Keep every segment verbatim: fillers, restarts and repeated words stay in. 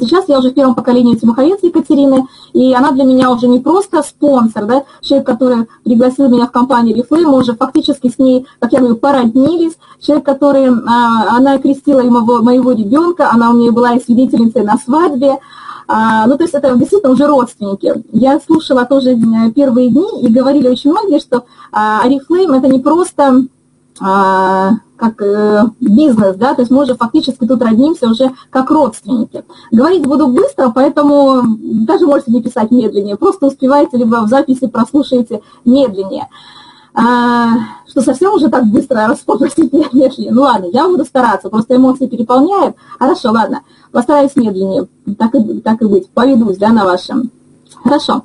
Сейчас я уже в первом поколении Тимоховец Екатерины, и она для меня уже не просто спонсор, да, человек, который пригласил меня в компанию Oriflame, мы уже фактически с ней, как я говорю, породнились, человек, который, она крестила моего, моего ребенка, она у меня была и свидетельницей на свадьбе, ну, то есть это действительно уже родственники. Я слушала тоже первые дни, и говорили очень многие, что Oriflame это не просто... как бизнес, да, то есть мы уже фактически тут роднимся уже как родственники. Говорить буду быстро, поэтому даже можете не писать медленнее, просто успевайте, либо в записи прослушаете медленнее. А, что совсем уже так быстро распросить не шли. Ну ладно, я буду стараться, просто эмоции переполняют. Хорошо, ладно, постараюсь медленнее, так и, так и быть, поведусь, да, на вашем. Хорошо.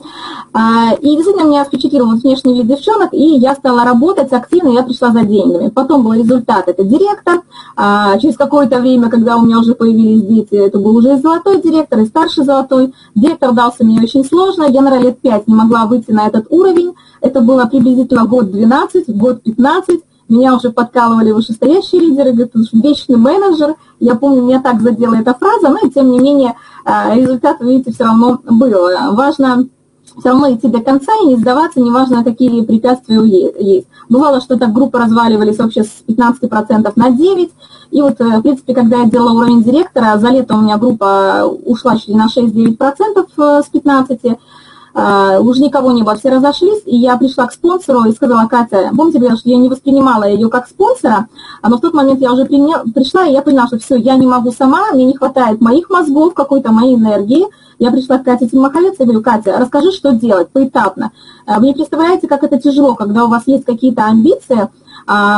И действительно меня впечатлил вот внешний вид девчонок, и я стала работать активно, я пришла за деньгами. Потом был результат, это директор. Через какое-то время, когда у меня уже появились дети, это был уже и золотой директор, и старший золотой. Директор дался мне очень сложно, я, наверное, лет пять не могла выйти на этот уровень. Это было приблизительно год двенадцать, год пятнадцать. Меня уже подкалывали вышестоящие лидеры, говорят, вечный менеджер. Я помню, меня так задела эта фраза, но и тем не менее результат, вы видите, все равно был. Важно все равно идти до конца и не сдаваться, неважно, какие препятствия есть. Бывало, что так группы разваливались вообще с пятнадцати процентов на девять процентов. И вот, в принципе, когда я делала уровень директора, за лето у меня группа ушла чуть ли на шесть-девять процентов с пятнадцати процентов. Уже никого не было, все разошлись, и я пришла к спонсору и сказала: Катя, помните, что я не воспринимала ее как спонсора, но в тот момент я уже пришла, и я поняла, что все, я не могу сама, мне не хватает моих мозгов, какой-то моей энергии. Я пришла к Кате Тимоховец и говорю: Катя, расскажи, что делать поэтапно. Вы не представляете, как это тяжело, когда у вас есть какие-то амбиции,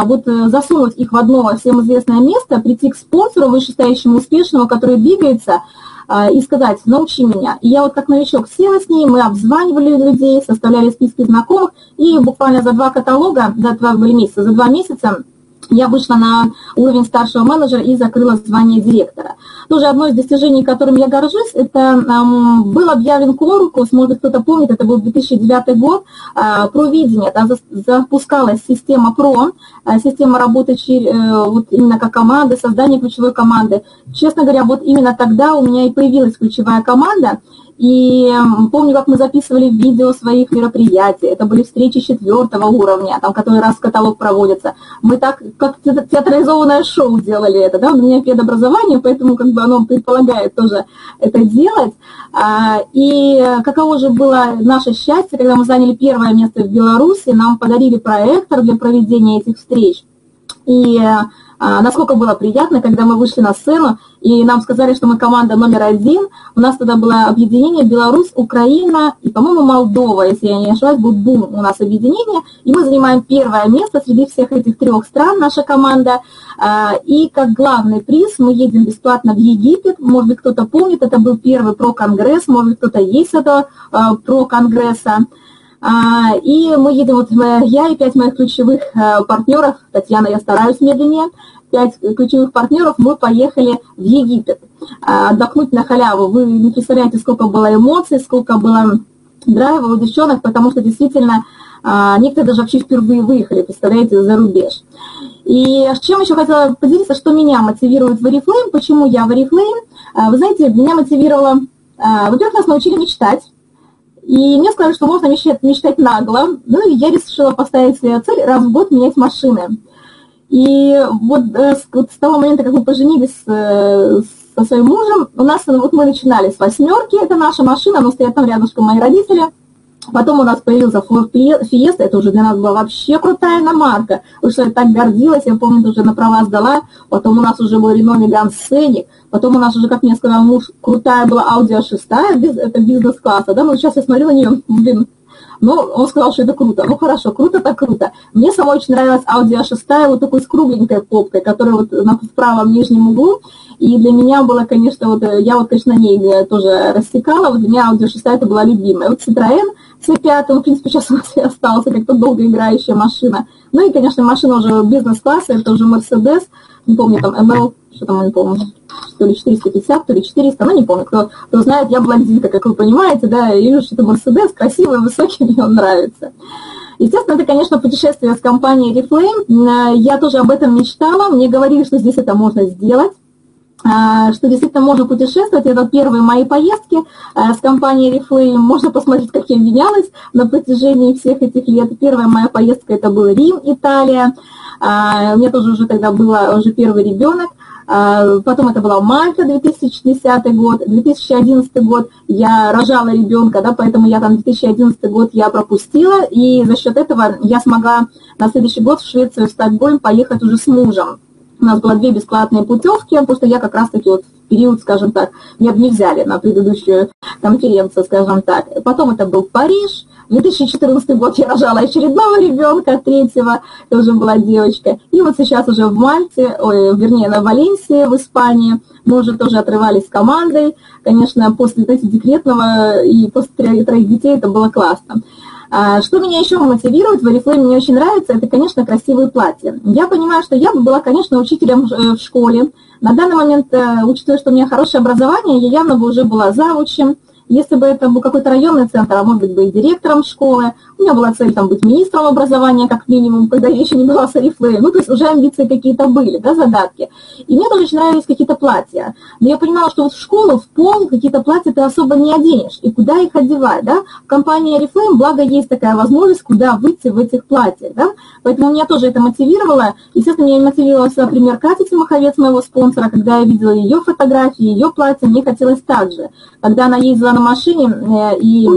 вот засунуть их в одно всем известное место, прийти к спонсору вышестоящему успешному, который двигается, и сказать: научи меня. И я вот как новичок села с ней, мы обзванивали людей, составляли списки знакомых, и буквально за два каталога, за два месяца, за два месяца я вышла на уровень старшего менеджера и закрыла звание директора. Тоже одно из достижений, которым я горжусь, это эм, был объявлен конкурс, может быть, кто-то помнит, это был две тысячи девятый год, э, ПРО видение, да, запускалась система ПРО, э, система работы э, вот именно как команда, создание ключевой команды. Честно говоря, вот именно тогда у меня и появилась ключевая команда. И помню, как мы записывали видео своих мероприятий, это были встречи четвертого уровня, там который раз в каталог проводится. Мы так, как театрализованное шоу делали это, да, у меня педобразование, поэтому как бы оно предполагает тоже это делать. И каково же было наше счастье, когда мы заняли первое место в Беларуси, нам подарили проектор для проведения этих встреч. И насколько было приятно, когда мы вышли на сцену, и нам сказали, что мы команда номер один. У нас тогда было объединение Беларусь, Украина и, по-моему, Молдова, если я не ошибаюсь, был бум у нас объединение. И мы занимаем первое место среди всех этих трех стран, наша команда. И как главный приз мы едем бесплатно в Египет. Может быть, кто-то помнит, это был первый про-конгресс, может быть, кто-то есть этого про-конгресса. И мы едем, вот я и пять моих ключевых партнеров, Татьяна, я стараюсь медленнее, пять ключевых партнеров, мы поехали в Египет отдохнуть на халяву. Вы не представляете, сколько было эмоций, сколько было драйва у девчонок, потому что действительно некоторые даже вообще впервые выехали, представляете, за рубеж. И чем еще хотела поделиться, что меня мотивирует в Oriflame, почему я в Oriflame. Вы знаете, меня мотивировало, во-первых, нас научили мечтать. И мне сказали, что можно мечтать, мечтать нагло. Ну и я решила поставить себе цель раз в год менять машины. И вот, вот с того момента, как мы поженились с, со своим мужем, у нас вот мы начинали с восьмерки, это наша машина, но стоят там рядышком мои родители. Потом у нас появился Ford Fiesta, это уже для нас была вообще крутая иномарка, потому что я так гордилась, я помню, уже на права сдала, потом у нас уже был Renault Megane Scenic, потом у нас уже, как мне сказал муж, крутая была Audi А шесть, это бизнес-класса, да, но сейчас я смотрю на нее, блин, ну, он сказал, что это круто, ну хорошо, круто так круто. Мне самой очень нравилась Audi А шесть, вот такой с кругленькой попкой, которая вот в правом нижнем углу, и для меня было, конечно, вот, я вот, конечно, на ней тоже рассекала, вот для меня Audi А шесть это была любимая, вот Citroën Си пять, в принципе, сейчас у нас и остался, как-то долгоиграющая машина. Ну и, конечно, машина уже бизнес-класса, это уже Mercedes, не помню, там эм эл, что там, не помню, то ли четыреста пятьдесят, то ли четыреста, ну не помню, кто, кто знает, я блондинка, как вы понимаете, да, и вижу, что это Mercedes, красивый, высокий, мне он нравится. Естественно, это, конечно, путешествие с компанией Oriflame, я тоже об этом мечтала, мне говорили, что здесь это можно сделать. что действительно можно путешествовать. Это первые мои поездки с компанией Oriflame. Можно посмотреть, как я менялась на протяжении всех этих лет. Первая моя поездка – это был Рим, Италия. У меня тоже уже тогда был уже первый ребенок. Потом это была Мальта, две тысячи десятый год, две тысячи одиннадцатый год я рожала ребенка, да, поэтому я там две тысячи одиннадцатый год я пропустила, и за счет этого я смогла на следующий год в Швецию, в Стокгольм поехать уже с мужем. У нас было две бесплатные путевки, потому что я как раз-таки вот в период, скажем так, меня бы не взяли на предыдущую конференцию, скажем так. Потом это был Париж. две тысячи четырнадцатый год я рожала очередного ребенка, третьего, тоже была девочка. И вот сейчас уже в Мальте, ой, вернее, на Валенсии, в Испании, мы уже тоже отрывались с командой. Конечно, после знаете, декретного и после троих детей это было классно. Что меня еще мотивирует в Oriflame, мне очень нравится, это, конечно, красивые платья. Я понимаю, что я бы была, конечно, учителем в школе. На данный момент, учитывая, что у меня хорошее образование, я явно бы уже была завучем. Если бы это был какой-то районный центр, а может быть, бы и директором школы. У меня была цель там, быть министром образования, как минимум, когда я еще не была с Oriflame. Ну, то есть уже амбиции какие-то были, да, задатки. И мне тоже очень нравились какие-то платья. Но я понимала, что вот в школу, в пол, какие-то платья ты особо не оденешь. И куда их одевать, да? В компании Oriflame, благо, есть такая возможность, куда выйти в этих платьях, да? Поэтому меня тоже это мотивировало. Естественно, меня мотивировала, например, Катя Тимокhovec, моего спонсора. Когда я видела ее фотографии, ее платье, мне хотелось так же. Когда она ездила на машине и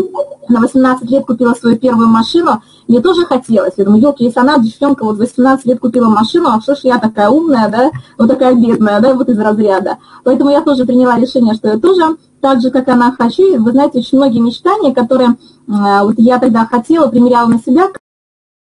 на восемнадцать лет купила свою первую машину, мне тоже хотелось. Я думаю, елки, если она, девчонка, вот восемнадцать лет купила машину, а что ж я такая умная, да, вот такая бедная, да, вот из разряда. Поэтому я тоже приняла решение, что я тоже так же, как она, хочу. И вы знаете, очень многие мечтания, которые вот я тогда хотела, примеряла на себя,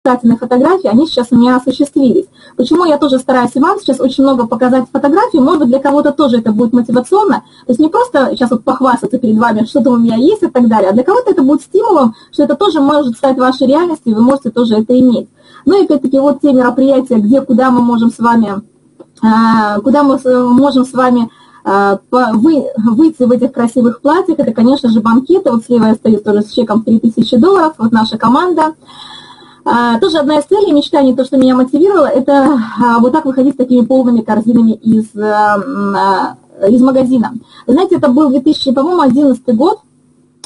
касательные фотографии, они сейчас у меня осуществились. Почему я тоже стараюсь вам сейчас очень много показать фотографий, может быть, для кого-то тоже это будет мотивационно, то есть не просто сейчас вот похвастаться перед вами, что-то у меня есть и так далее, а для кого-то это будет стимулом, что это тоже может стать вашей реальностью, и вы можете тоже это иметь. Ну и опять-таки вот те мероприятия, где, куда мы можем с вами, куда мы можем с вами Вы, выйти в этих красивых платьях, это, конечно же, банкеты, вот слева я стою тоже с чеком в три тысячи долларов, вот наша команда. Тоже одна из целей мечтаний, то, что меня мотивировало, это вот так выходить с такими полными корзинами из, из магазина. Вы знаете, это был две тысячи одиннадцатый год,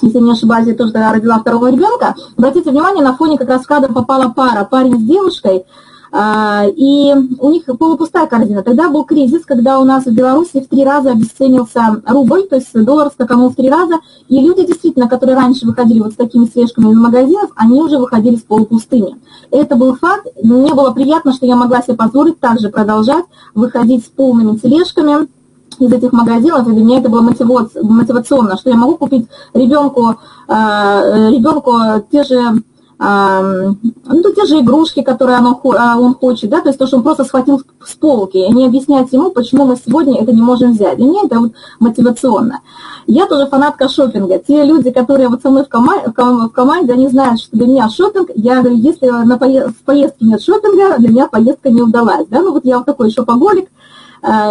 если не ошибаюсь, я тоже тогда родила второго ребенка. Обратите внимание, на фоне как раз в кадр попала пара, парень с девушкой, и у них полупустая корзина. Тогда был кризис, когда у нас в Беларуси в три раза обесценился рубль, то есть доллар скаканул в три раза, и люди действительно, которые раньше выходили вот с такими свежками из магазинов, они уже выходили с полупустыми. Это был факт, мне было приятно, что я могла себе позволить также продолжать выходить с полными тележками из этих магазинов, и для меня это было мотивационно, что я могу купить ребенку, ребенку те же... ну, то те же игрушки, которые оно, он хочет, да, то есть то, что он просто схватил с полки, и не объяснять ему, почему мы сегодня это не можем взять. Для меня это вот мотивационно. Я тоже фанатка шопинга. Те люди, которые вот со мной в команде, в команде, они знают, что для меня шопинг, я говорю, если на поезд... в поездке нет шопинга, для меня поездка не удалась, да, ну вот я вот такой шопоголик.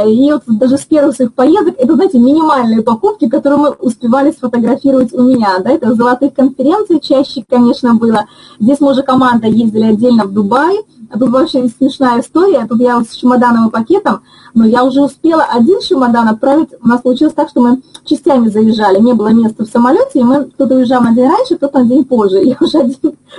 И вот даже с первых своих поездок, это, знаете, минимальные покупки, которые мы успевали сфотографировать у меня, да, это золотых конференций чаще, конечно, было. Здесь мы уже команда ездили отдельно в Дубай, а тут вообще смешная история, тут я вот с чемоданом и пакетом, но я уже успела один чемодан отправить, у нас получилось так, что мы частями заезжали, не было места в самолете, и мы, кто-то уезжал на день раньше, кто-то на день позже, я уже один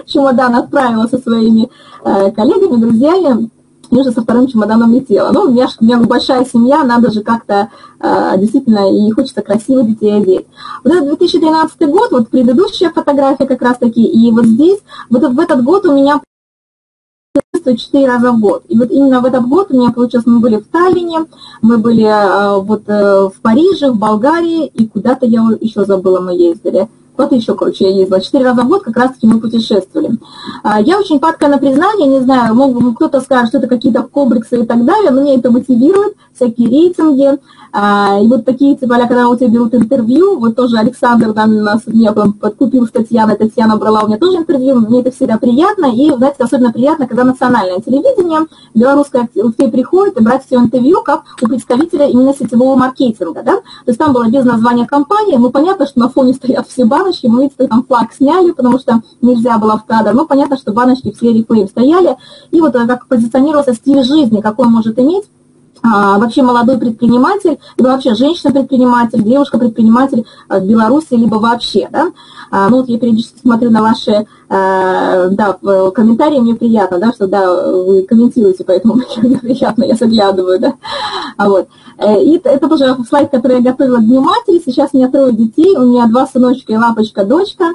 чемодан отправила со своими э, коллегами, друзьями, я уже со вторым чемоданом летела. Ну, у меня, у меня большая семья, надо же как-то э, действительно, и хочется красиво детей одеть. Вот этот две тысячи тринадцатый год, вот предыдущая фотография как раз-таки, и вот здесь, вот в этот год у меня четыре раза в год. И вот именно в этот год у меня получилось, мы были в Таллине, мы были э, вот э, в Париже, в Болгарии, и куда-то я еще забыла, мы ездили. Вот еще, короче, я ездила. Четыре раза в год как раз-таки мы путешествовали. Я очень падкая на признание, не знаю, могу, кто-то скажет, что это какие-то комплексы и так далее, но меня это мотивирует, всякие рейтинги. И вот такие, типа, когда у тебя берут интервью, вот тоже Александр там, нас, меня прям подкупил с Татьяной, Татьяна брала у меня тоже интервью, мне это всегда приятно, и, знаете, особенно приятно, когда национальное телевидение, белорусское, все приходит и брать все интервью, как у представителя именно сетевого маркетинга, да, то есть там было без названия компании, ну, понятно, что на фоне стоят все баночки, мы, видите, там флаг сняли, потому что нельзя было в кадр, но понятно, что баночки все Oriflame стояли, и вот как позиционировался стиль жизни, какой может иметь вообще молодой предприниматель, либо вообще женщина-предприниматель, девушка-предприниматель в Беларуси, либо вообще, да. Ну, вот я периодически смотрю на ваши да, комментарии, мне приятно, да, что, да, вы комментируете, поэтому мне приятно, я заглядываю, да. Вот. И это тоже слайд, который я готовила к Дню матери. Сейчас у меня трое детей, у меня два сыночка и лапочка-дочка.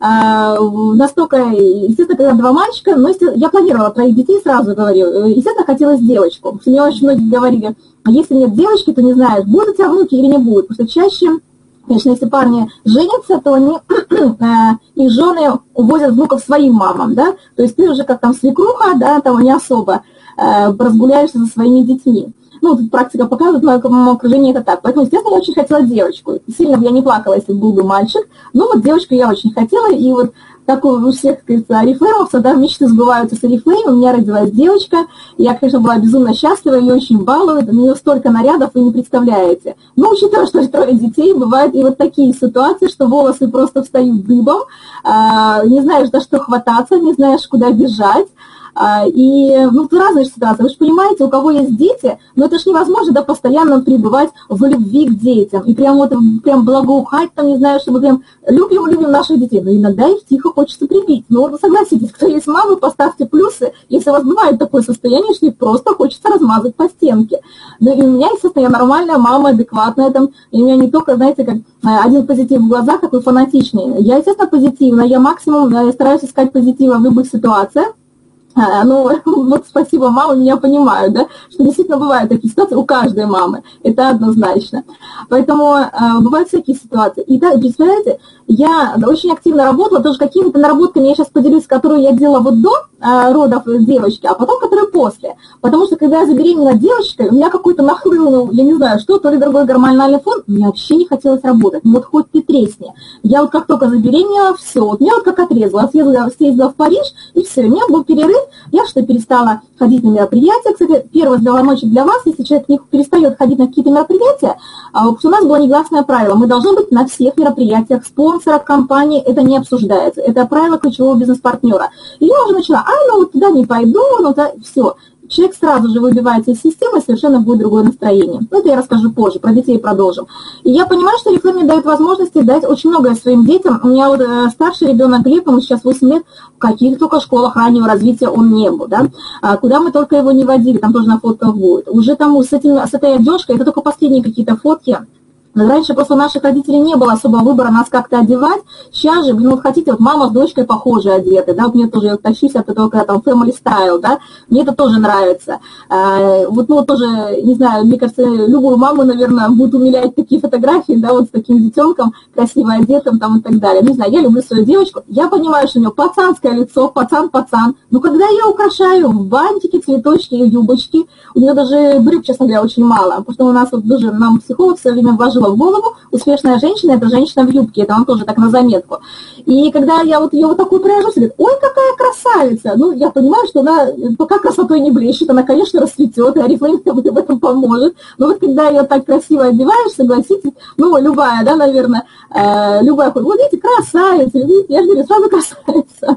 Настолько, естественно, когда два мальчика, но я планировала троих детей, сразу говорю, естественно, хотелось девочку. Мне очень многие говорили, если нет девочки, то не знаешь, будут у тебя внуки или не будут, потому что чаще, конечно, если парни женятся, то они, их жены увозят внуков своим мамам, да, то есть ты уже как там свекруха, да, там не особо разгуляешься со своими детьми. Ну, тут практика показывает, мое, мое окружение это так. Поэтому, естественно, я очень хотела девочку. Сильно бы я не плакала, если был бы мальчик. Но вот девочку я очень хотела. И вот, как у всех, как говорится, орифлеймовцев, да, мечты сбываются с Орифлейм. У меня родилась девочка. Я, конечно, была безумно счастлива, ее очень балуют. У нее столько нарядов, вы не представляете. Но, учитывая, что трое детей, бывают и вот такие ситуации, что волосы просто встают дыбом. Не знаешь, за что хвататься, не знаешь, куда бежать. И, ну, разные ситуации, вы же понимаете, у кого есть дети, но это же невозможно, да, постоянно пребывать в любви к детям, и прям вот, прям благоухать, там, не знаю, чтобы прям любим-любим наших детей, но иногда их тихо хочется прибить, ну, согласитесь, кто есть мамы, поставьте плюсы, если у вас бывает такое состояние, что их просто хочется размазать по стенке, ну, и у меня, естественно, я нормальная мама, адекватная, там, и у меня не только, знаете, как один позитив в глазах, такой фанатичный, я, естественно, позитивная, я максимум, я стараюсь искать позитива в любых ситуациях. Ну, вот спасибо, мамы меня понимают, да, что действительно бывают такие ситуации у каждой мамы, это однозначно. Поэтому э, бывают всякие ситуации. И да, представляете, я очень активно работала, тоже какими-то наработками я сейчас поделюсь, которые я делала вот до э, родов девочки, а потом, которые после. Потому что, когда я забеременела девочкой, у меня какой-то нахлынул, я не знаю, что, то ли другой гормональный фон, мне вообще не хотелось работать, вот хоть ты тресни. Я вот как только забеременела, все, вот меня вот как отрезала, съездила, съездила в Париж, и все, у меня был перерыв. Я что, перестала ходить на мероприятия. Кстати, первый звоночек для вас, если человек не перестает ходить на какие-то мероприятия, у нас было негласное правило. Мы должны быть на всех мероприятиях, спонсоров, компании, это не обсуждается. Это правило ключевого бизнес-партнера. И я уже начала, а, ну вот туда не пойду, ну да, все. Человек сразу же выбивается из системы, совершенно будет другое настроение. Это я расскажу позже, про детей продолжим. И я понимаю, что реклама мне дает возможности дать очень многое своим детям. У меня вот старший ребенок Глеб, ему сейчас восемь лет, в каких только школах раннего развития он не был, да? А куда мы только его не водили, там тоже на фотках будет. Уже там с, этим, с этой одежкой, это только последние какие-то фотки. Раньше просто у наших родителей не было особого выбора нас как-то одевать. Сейчас же, ну, вот хотите, вот мама с дочкой похожи одеты, да, вот мне тоже, я тащусь от этого, когда там family style, да, мне это тоже нравится. А, вот, ну, тоже, не знаю, мне кажется, любую маму, наверное, будут умилять такие фотографии, да, вот с таким детенком, красиво одетым там и так далее. Не знаю, я люблю свою девочку, я понимаю, что у нее пацанское лицо, пацан-пацан, но когда я украшаю в бантики, цветочки, юбочки, у нее даже брюк, честно говоря, очень мало, потому что у нас вот даже нам психолог все время вложил в голову, успешная женщина, это женщина в юбке, это вам тоже так на заметку. И когда я вот ее вот такую проезжу, говорит, ой, какая красавица! Ну, я понимаю, что она пока красотой не блещет, она, конечно, расцветет, и Орифлейм в этом поможет. Но вот когда ее так красиво одеваешь, согласитесь, ну, любая, да, наверное, э, любая, вот видите, красавица, видите, я же говорю, сразу красавица.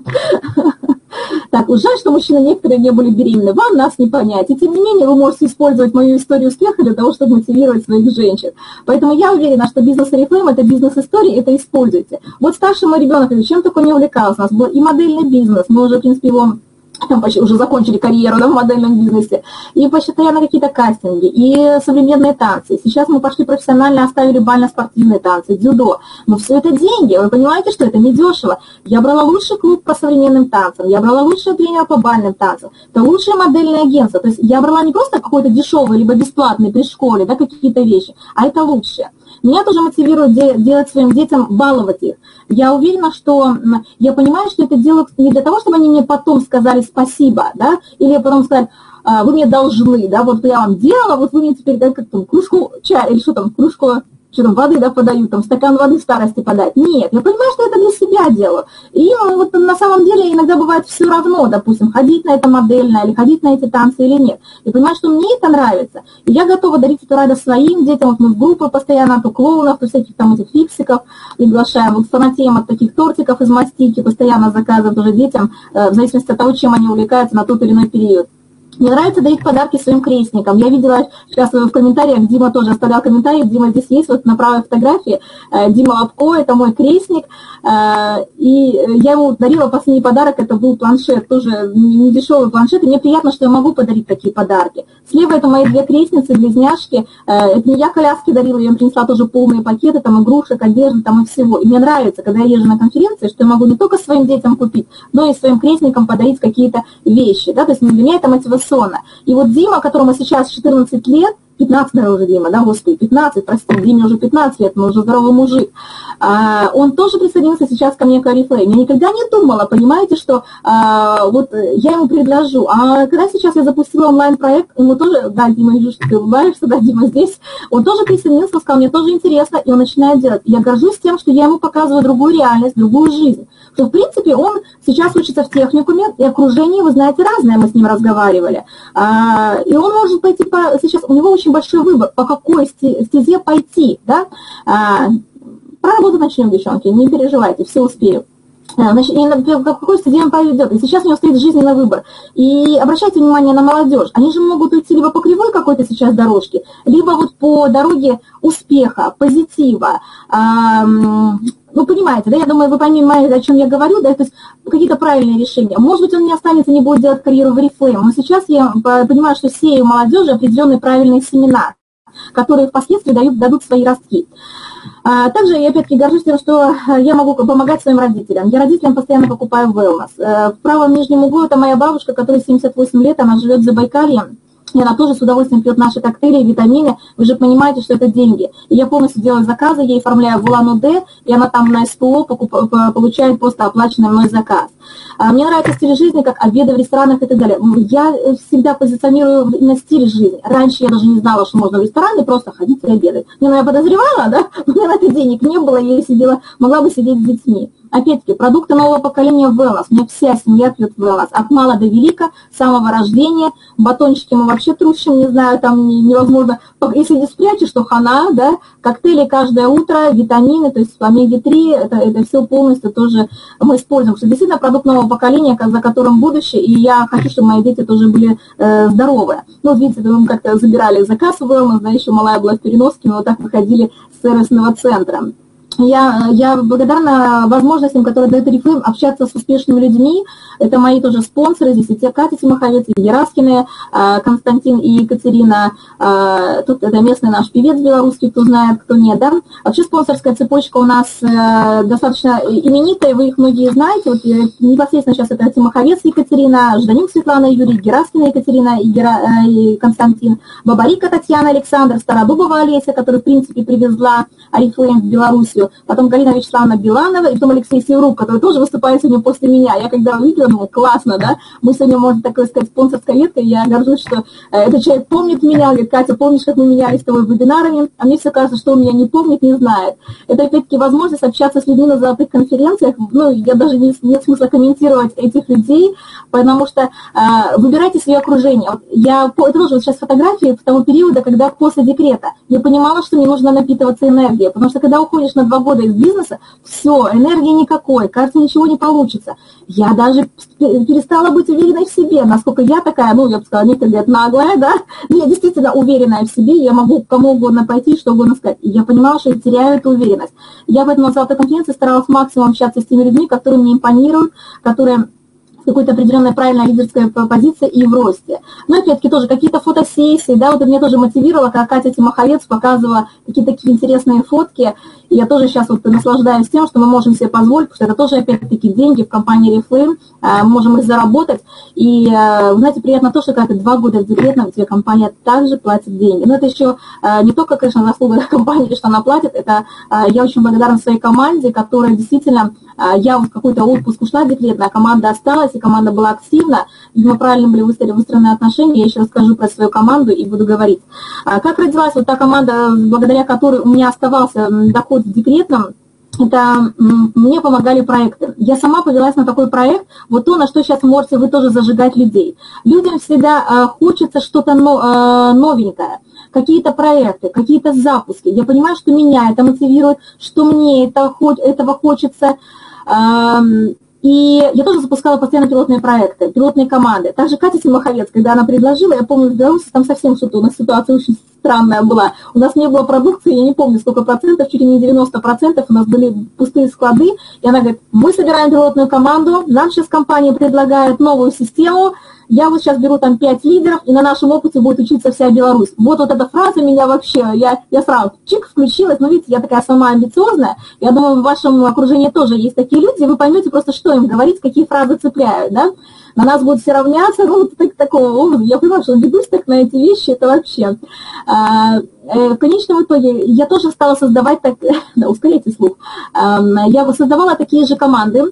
Так, жаль, что мужчины некоторые не были беременны, вам нас не понять. И тем не менее, вы можете использовать мою историю успеха для того, чтобы мотивировать своих женщин. Поэтому я уверена, что бизнес Орифлейм – это бизнес-история, это используйте. Вот старшему ребенку, чем только не увлекался, у нас был и модельный бизнес, мы уже, в принципе, его... там почти уже закончили карьеру, да, в модельном бизнесе, и постоянно какие-то кастинги, и современные танцы. Сейчас мы пошли профессионально, оставили бально-спортивные танцы, дзюдо. Но все это деньги, вы понимаете, что это недешево. Я брала лучший клуб по современным танцам, я брала лучшего тренера по бальным танцам, это лучшее модельное агентство. То есть я брала не просто какой-то дешевый, либо бесплатный при школе, да, какие-то вещи, а это лучшее. Меня тоже мотивирует делать своим детям, баловать их. Я уверена, что я понимаю, что это делают не для того, чтобы они мне потом сказали спасибо, да, или потом сказали, вы мне должны, да, вот я вам делала, вот вы мне теперь, да, как там, кружку чая, или что там, кружку... что там воды, да, подают, там стакан воды старости подать. Нет, я понимаю, что это для себя делаю. И вот на самом деле иногда бывает все равно, допустим, ходить на это модельное, или ходить на эти танцы или нет. Я понимаю, что мне это нравится. И я готова дарить эту радость своим детям. Вот мы в группы постоянно, то клоунов, то всяких там этих фиксиков приглашаем. Вот фанатеем от таких тортиков из мастики постоянно заказывают уже детям, в зависимости от того, чем они увлекаются на тот или иной период. Мне нравится дарить подарки своим крестникам. Я видела сейчас в комментариях, Дима тоже оставлял комментарии, Дима здесь есть, вот на правой фотографии, Дима Лапко, это мой крестник, и я ему дарила последний подарок, это был планшет, тоже недешевый планшет, и мне приятно, что я могу подарить такие подарки. Слева это мои две крестницы, близняшки, это не я коляски дарила, я им принесла тоже полные пакеты, там игрушек, одежды, там и всего. И мне нравится, когда я езжу на конференции, что я могу не только своим детям купить, но и своим крестникам подарить какие-то вещи, да, то есть для меня это мотивация. И вот Дима, которому сейчас четырнадцать лет, пятнадцать, наверное, уже Дима, да, господи, пятнадцать, прости, Диме уже пятнадцать лет, мы уже здоровый мужик, а, он тоже присоединился сейчас ко мне к Oriflame. Я никогда не думала, понимаете, что а, вот я ему предложу. А когда сейчас я запустила онлайн-проект, ему тоже, да, Дима, вижу, что ты улыбаешься, да, Дима здесь, он тоже присоединился, сказал, мне тоже интересно, и он начинает делать. Я горжусь тем, что я ему показываю другую реальность, другую жизнь. Что, в принципе, он сейчас учится в техникуме, и окружение, вы знаете, разное, мы с ним разговаривали. А, и он может пойти по... Сейчас у него очень большой выбор, по какой стезе пойти, да? А, про работу начнем, девчонки, не переживайте, все успею. Значит, и на какой стадии он поведет. И сейчас у него стоит жизненный выбор. И обращайте внимание на молодежь. Они же могут уйти либо по кривой какой-то сейчас дорожке, либо вот по дороге успеха, позитива. Эм, ну, понимаете, да, я думаю, вы понимаете, о чем я говорю, да, то есть какие-то правильные решения. Может быть, он не останется, не будет делать карьеру в Oriflame, но сейчас я понимаю, что сею молодежи определенные правильные семена, которые впоследствии дают, дадут свои ростки. Также я опять-таки горжусь тем, что я могу помогать своим родителям. Я родителям постоянно покупаю Wellness. В правом нижнем углу это моя бабушка, которой семьдесят восемь лет, она живет в Забайкалье. И она тоже с удовольствием пьет наши коктейли, витамины. Вы же понимаете, что это деньги. И я полностью делаю заказы, я оформляю в Улан-Удэ, и она там на СПО получает просто оплаченный мой заказ. Мне нравится стиль жизни, как обеды в ресторанах и так далее. Я всегда позиционирую на стиль жизни. Раньше я даже не знала, что можно в рестораны просто ходить и обедать. Но я подозревала, да? У меня на это денег не было, я сидела, могла бы сидеть с детьми. Опять-таки, продукты нового поколения Wellness. У меня вся семья пьет Wellness. От мала до велика, с самого рождения. Батончики мы вообще трущим, не знаю, там невозможно. Если не спрячешь, то хана, да? Коктейли каждое утро, витамины, то есть омега три, это, это все полностью тоже мы используем. Что действительно продукт нового поколения, за которым будущее, и я хочу, чтобы мои дети тоже были э, здоровые. Ну, видите, мы как-то забирали заказ в Wellness, да, еще малая была в переноске, мы вот так выходили с сервисного центра. Я, я благодарна возможностям, которые дает Oriflame, общаться с успешными людьми. Это мои тоже спонсоры. Здесь и те Катя Тимоховец, и Гераскины, Константин и Екатерина. Тут это местный наш певец белорусский, кто знает, кто нет. Да? Вообще спонсорская цепочка у нас достаточно именитая, вы их многие знаете. Вот непосредственно сейчас это Тимоховец Екатерина, Жданюк Светлана, Юрий, Гераскина Екатерина и, Гера... и Константин, Бабарика Татьяна, Александр, Стародубова Олеся, которая в принципе привезла Oriflame в Белоруссию. Потом Галина Вячеславовна Биланова, и потом Алексей Севрук, который тоже выступает сегодня после меня. Я когда увидела, думала, классно, да? Мы сегодня, можно так сказать, спонсорской веткой. Я горжусь, что этот человек помнит меня, говорит, Катя, помнишь, как мы менялись с тобой вебинарами? А мне все кажется, что он меня не помнит, не знает. Это, опять-таки, возможность общаться с людьми на золотых конференциях. Ну, я даже не, нет смысла комментировать этих людей, потому что э, выбирайте свое окружение. Вот я тоже вот сейчас фотографии того периода, когда после декрета я понимала, что мне нужно напитываться энергией, потому что когда уходишь на два года из бизнеса, все, энергии никакой, кажется, ничего не получится. Я даже перестала быть уверенной в себе, насколько я такая, ну, я бы сказала, некоторые говорят, наглая, да, но я действительно уверенная в себе, я могу кому угодно пойти, что угодно сказать. И я понимала, что я теряю эту уверенность. Я поэтому на золотой конференции старалась максимум общаться с теми людьми, которые мне импонируют, которые... какой-то определенной правильной лидерской позиции и в росте. Но опять-таки тоже какие-то фотосессии, да, вот меня тоже мотивировало, как Катя Тимоховец показывала какие-то такие интересные фотки. И я тоже сейчас вот наслаждаюсь тем, что мы можем себе позволить, потому что это тоже опять-таки деньги в компании Oriflame, мы можем их заработать. И, знаете, приятно то, что когда ты два года в декретном, тебе компания также платит деньги. Но это еще не только, конечно, заслуга компании, что она платит, это я очень благодарна своей команде, которая действительно, я в какой-то отпуск ушла декретная, команда осталась, команда была активна, видимо, правильно были выстроены отношения, я еще расскажу про свою команду и буду говорить. Как родилась вот та команда, благодаря которой у меня оставался доход в декретном, это мне помогали проекты. Я сама повелась на такой проект, вот то, на что сейчас можете вы тоже зажигать людей. Людям всегда хочется что-то новенькое, какие-то проекты, какие-то запуски. Я понимаю, что меня это мотивирует, что мне это, этого хочется. И я тоже запускала постоянно пилотные проекты, пилотные команды. Также Катя Тимоховец, когда она предложила, я помню, в Беларуси там совсем что-то, у нас ситуация очень странная была. У нас не было продукции, я не помню, сколько процентов, чуть ли не девяносто процентов, у нас были пустые склады. И она говорит, мы собираем пилотную команду, нам сейчас компания предлагает новую систему, я вот сейчас беру там пять лидеров, и на нашем опыте будет учиться вся Беларусь. Вот вот эта фраза меня вообще, я, я сразу чик включилась, но видите, я такая сама амбициозная, я думаю, в вашем окружении тоже есть такие люди, вы поймете просто, что им говорить, какие фразы цепляют, да? На нас будут все равняться, ну, вот так, такого образа, я понимаю, что ведусь так на эти вещи, это вообще. А, в конечном итоге я тоже стала создавать, так, да, ускоряйте слух, а, я создавала такие же команды,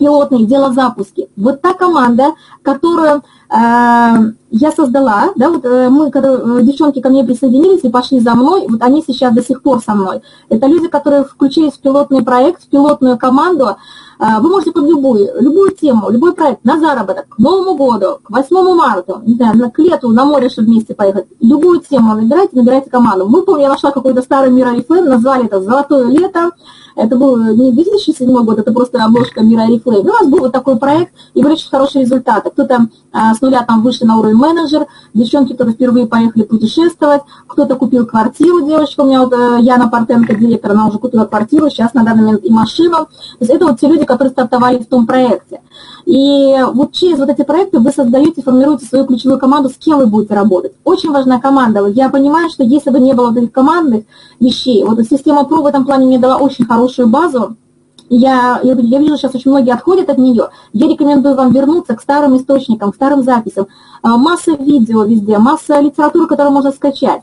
пилотные, дело запуски. Вот та команда, которую э, я создала, да, вот э, мы, когда, э, девчонки ко мне присоединились и пошли за мной, вот они сейчас до сих пор со мной. Это люди, которые включились в пилотный проект, в пилотную команду. Э, вы можете под любую, любую тему, любой проект, на заработок, к Новому году, к восьмому марта, не знаю, к лету, на море, чтобы вместе поехать. Любую тему набирайте, набирайте команду. Мы, помню, я нашла какой-то старый мир Oriflame, назвали это «Золотое лето». Это был не две тысячи седьмой год, это просто обложка мира Oriflame. У нас был вот такой проект, и были очень хорошие результаты. Кто-то а, с нуля там вышли на уровень менеджер, девчонки, которые впервые поехали путешествовать, кто-то купил квартиру, девочка у меня, вот, Яна Порtenko, директор, она уже купила квартиру, сейчас на данный момент и машину. То есть это вот те люди, которые стартовали в том проекте. И вот через вот эти проекты вы создаете, формируете свою ключевую команду, с кем вы будете работать. Очень важна команда. Я понимаю, что если бы не было вот этих командных вещей, вот система ПРО в этом плане мне дала очень хорошую базу, я, я, я вижу, сейчас очень многие отходят от нее, я рекомендую вам вернуться к старым источникам, к старым записям, масса видео везде, масса литературы, которую можно скачать,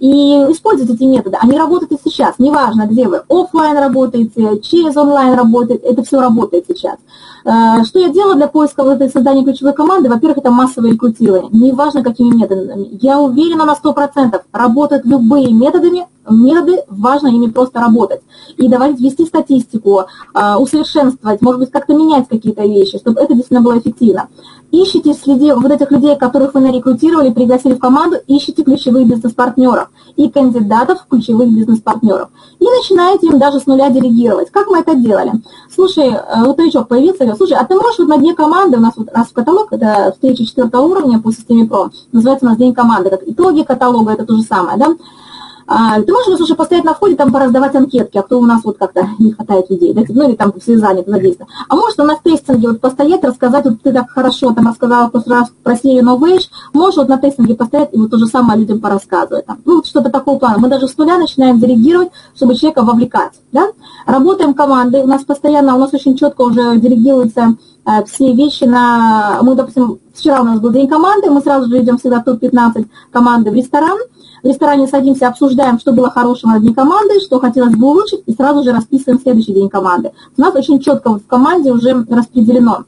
и используйте эти методы, они работают и сейчас, неважно, где вы, офлайн работаете, через онлайн работает, это все работает сейчас. Что я делала для поиска вот этой создания ключевой команды? Во-первых, это массовое рекрутирование, неважно какими методами. Я уверена на сто процентов, работают любые методы, методы, важно ими просто работать. И давайте вести статистику, усовершенствовать, может быть, как-то менять какие-то вещи, чтобы это действительно было эффективно. Ищите среди вот этих людей, которых вы нарекрутировали, пригласили в команду, ищите ключевых бизнес-партнеров и кандидатов в ключевых бизнес-партнеров. И начинаете им даже с нуля делегировать. Как мы это делали? Слушай, вот новичок появился, слушай, а ты можешь вот на дне команды, у нас вот раз в каталог, это встреча четвертого уровня по системе ПРО, называется у нас день команды, как итоги каталога, это то же самое, да? А, ты можешь, слушай, постоять на входе, там пораздавать анкетки, а то у нас вот как-то не хватает людей, да? Ну или там все заняты, надеюсь. А может, на тестинге вот постоять, рассказать, вот ты так хорошо там рассказала раз про серию новейш, можешь вот на тестинге постоять и вот то же самое людям порассказывать. Там. Ну вот что-то такого плана. Мы даже с нуля начинаем делегировать, чтобы человека вовлекать, да? Работаем командой, у нас постоянно, у нас очень четко уже делегируется все вещи на... Мы, допустим, вчера у нас был день команды, мы сразу же идем всегда в топ пятнадцать команды в ресторан. В ресторане садимся, обсуждаем, что было хорошего на дне команды, что хотелось бы улучшить, и сразу же расписываем следующий день команды. У нас очень четко в команде уже распределено.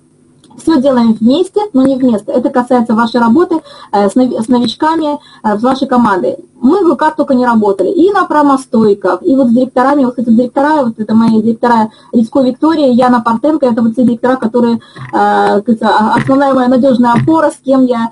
Все делаем вместе, но не вместо. Это касается вашей работы с новичками, с вашей командой. Мы как только не работали. И на промостойках, и вот с директорами, вот эти директора, вот это мои директора Ретsko Виктория, Яна Порtenko, это вот те директора, которые, основная моя надежная опора, с кем я,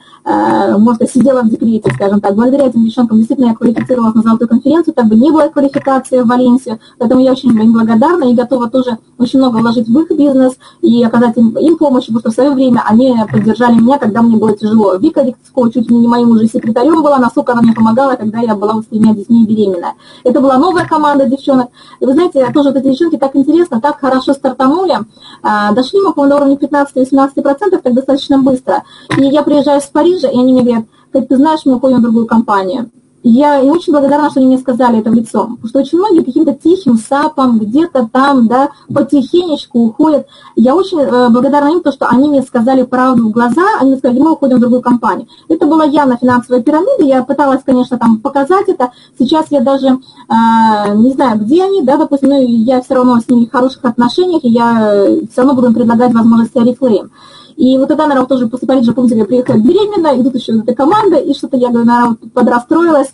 может, сидела в декрете, скажем так. Благодаря этим девчонкам действительно я квалифицировалась на золотую конференцию, так бы не было квалификации в Валенсию, поэтому я очень им благодарна и готова тоже очень много вложить в их бизнес и оказать им, им помощь, потому что в свое время они поддержали меня, когда мне было тяжело. Вика Retsko чуть ли не моим уже секретарем была, насколько она мне помогала, когда я была с тремя детьми беременная. Это была новая команда девчонок. И вы знаете, тоже вот эти девчонки так интересно, так хорошо стартанули. Дошли мы, по-моему, до уровня пятнадцати-восемнадцати процентов, так достаточно быстро. И я приезжаю из Парижа, и они мне говорят, как ты знаешь, мы уходим в другую компанию. Я им очень благодарна, что они мне сказали это в лицо, потому что очень многие каким-то тихим сапом, где-то там, да, потихонечку уходят. Я очень благодарна им, то, что они мне сказали правду в глаза, они мне сказали, мы уходим в другую компанию. Это была я на финансовой пирамиде, я пыталась, конечно, там показать это. Сейчас я даже э, не знаю, где они, да, допустим, но я все равно с ними в хороших отношениях, и я все равно буду им предлагать возможности Oriflame. И вот тогда, наверное, тоже после Парижа, помните, я приехала беременна, и тут еще эта команда, и что-то я, наверное, подрастроилась.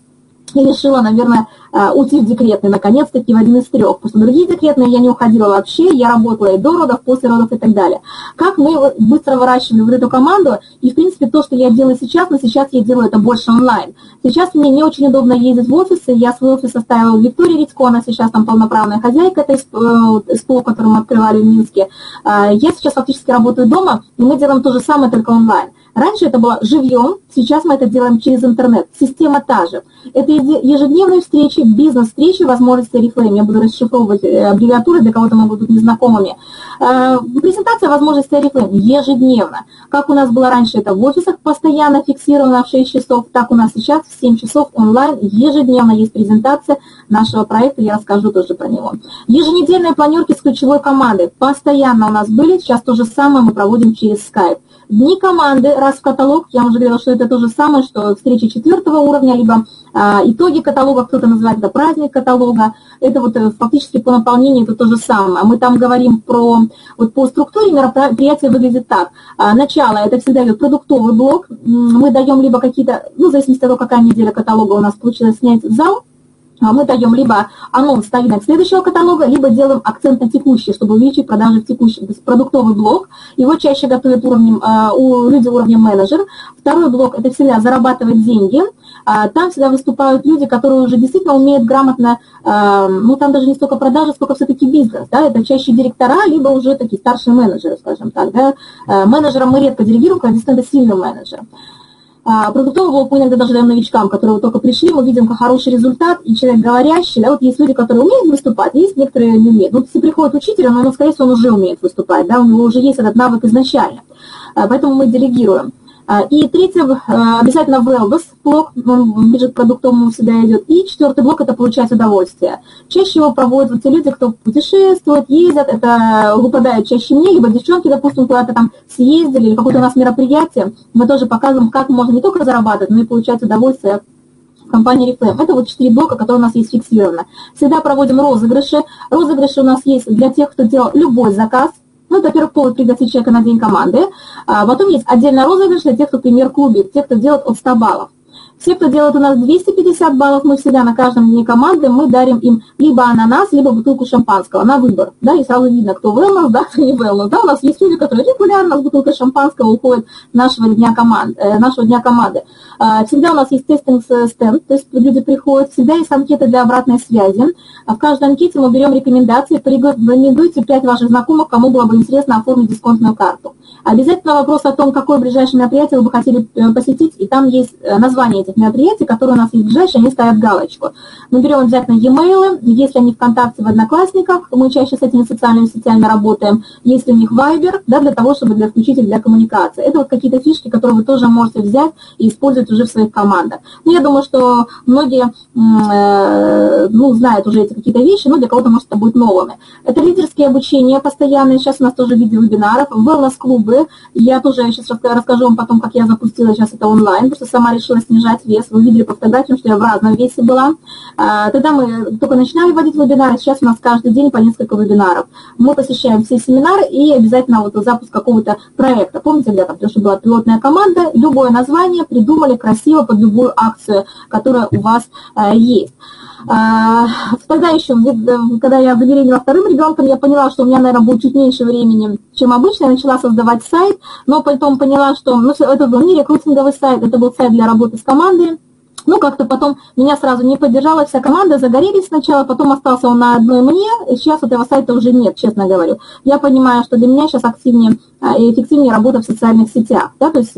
и решила, наверное, уйти в декретный, наконец-таки, в один из трех. Потому что другие декретные я не уходила вообще, я работала и до родов, после родов и так далее. Как мы быстро выращивали вот эту команду, и, в принципе, то, что я делаю сейчас, но сейчас я делаю это больше онлайн. Сейчас мне не очень удобно ездить в офисы, я свой офис оставила в Виктории Ретско, она сейчас там полноправная хозяйка, это СПО, которую мы открывали в Минске. Я сейчас фактически работаю дома, и мы делаем то же самое, только онлайн. Раньше это было живьем, сейчас мы это делаем через интернет. Система та же. Это ежедневные встречи, бизнес-встречи, возможности Oriflame. Я буду расшифровывать аббревиатуры, для кого-то мы будут незнакомыми. Презентация возможностей Oriflame ежедневно. Как у нас было раньше, это в офисах постоянно фиксировано в шесть часов, так у нас сейчас в семь часов онлайн ежедневно есть презентация нашего проекта, я расскажу тоже про него. Еженедельные планерки с ключевой командой постоянно у нас были, сейчас то же самое мы проводим через Skype. Дни команды, раз в каталог, я уже говорила, что это то же самое, что встречи четвертого уровня, либо а, итоги каталога, кто-то называет это праздник каталога, это вот фактически по наполнению это то же самое. Мы там говорим про, вот по структуре мероприятия выглядит так. А, начало, это всегда идет продуктовый блок, мы даем либо какие-то, ну, в зависимости от того, какая неделя каталога у нас получилось снять зал, мы даем либо анонс новинок следующего каталога, либо делаем акцент на текущий, чтобы увеличить продажи в текущем. То есть продуктовый блок, его чаще готовят уровнем, у люди уровня менеджер. Второй блок – это всегда зарабатывать деньги. Там всегда выступают люди, которые уже действительно умеют грамотно, ну там даже не столько продажи, сколько все-таки бизнес. Да? Это чаще директора, либо уже такие старшие менеджеры, скажем так. Да? Менеджерам мы редко делегируем, когда действительно сильный менеджер. Продуктовый блок мы иногда даже даем новичкам, которые вот только пришли, мы видим, как хороший результат, и человек говорящий, да, вот есть люди, которые умеют выступать, есть некоторые не умеют. Вот если приходит учитель, но он, скорее всего, он уже умеет выступать, да, у него уже есть этот навык изначально, поэтому мы делегируем. И третий, обязательно wellness блок, он ближе к продуктовому всегда идет. И четвертый блок – это получать удовольствие. Чаще его проводят вот те люди, кто путешествует, ездят, это выпадают чаще мне, либо девчонки, допустим, куда-то там съездили, или какое-то у нас мероприятие. Мы тоже показываем, как можно не только зарабатывать, но и получать удовольствие. Компания Oriflame. Это вот четыре блока, которые у нас есть фиксированы. Всегда проводим розыгрыши. Розыгрыши у нас есть для тех, кто делал любой заказ. Ну, это, во-первых, повод пригласить человека на день команды. А потом есть отдельно розыгрыш для тех, кто, например, клубик, те, кто делает от ста баллов. Все, кто делает у нас двести пятьдесят баллов, мы всегда на каждом дне команды, мы дарим им либо ананас, либо бутылку шампанского на выбор. Да, и сразу видно, кто wellness, да, кто не wellness. Да, у нас есть люди, которые регулярно с бутылкой шампанского уходят нашего дня команд, э, нашего дня команды. Э, всегда у нас есть тестинг-стенд, то есть люди приходят, всегда есть анкеты для обратной связи. В каждой анкете мы берем рекомендации, порекомендуйте пять ваших знакомых, кому было бы интересно оформить дисконтную карту. Обязательно вопрос о том, какое ближайшее мероприятие вы бы хотели посетить, и там есть название этих мероприятий, которые у нас есть ближайшие, они ставят галочку. Мы берем обязательно e-mail, если они ВКонтакте, в Одноклассниках, мы чаще с этими социальными сетями работаем, если у них Viber, да, для того, чтобы для включить их для коммуникации. Это вот какие-то фишки, которые вы тоже можете взять и использовать уже в своих командах. Ну, я думаю, что многие э, ну, знают уже эти какие-то вещи, но для кого-то, может, это будет новыми. Это лидерские обучения постоянные, сейчас у нас тоже в виде вебинаров, wellness-клубы. Я тоже сейчас расскажу вам потом, как я запустила сейчас это онлайн, потому что сама решила снижать вес. Вы видели по фотографиям, что я в разном весе была. Тогда мы только начинали вводить вебинары, сейчас у нас каждый день по несколько вебинаров. Мы посещаем все семинары и обязательно вот запуск какого-то проекта. Помните, ребята, потому что была пилотная команда, любое название придумали красиво под любую акцию, которая у вас есть. Тогда еще, когда я забеременела вторым ребенком, я поняла, что у меня, наверное, будет чуть меньше времени, чем обычно. Я начала создавать сайт, но потом поняла, что ну, это был не рекрутинговый сайт, это был сайт для работы с командой. Ну, как-то потом меня сразу не поддержала вся команда, загорелись сначала, потом остался он на одной мне, сейчас этого сайта уже нет, честно говорю. Я понимаю, что для меня сейчас активнее и эффективнее работа в социальных сетях, да, то есть,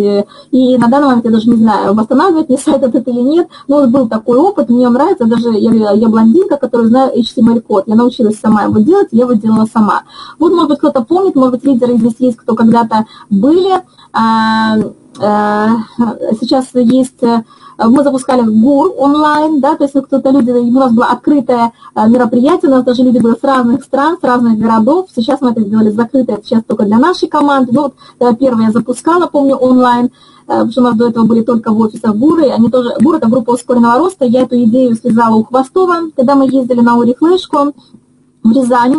и на данный момент я даже не знаю, восстанавливает ли сайт этот или нет, но был такой опыт, мне он нравится, даже я, я блондинка, которая знаю эйч ти эм эль-код, я научилась сама его делать, я его делала сама. Вот, может быть, кто-то помнит, может быть, лидеры здесь есть, кто когда-то были, а, а, сейчас есть... Мы запускали ГУР онлайн, да, то есть кто-то люди, у нас было открытое мероприятие, у нас даже люди были с разных стран, с разных городов. Сейчас мы это сделали закрытое, сейчас только для нашей команды. Ну, вот первое я запускала, помню, онлайн, потому что у нас до этого были только в офисах ГУРы, они тоже, ГУР – это группа ускоренного роста, я эту идею связала у Хвостова, когда мы ездили на Орифлешку. в Рязани.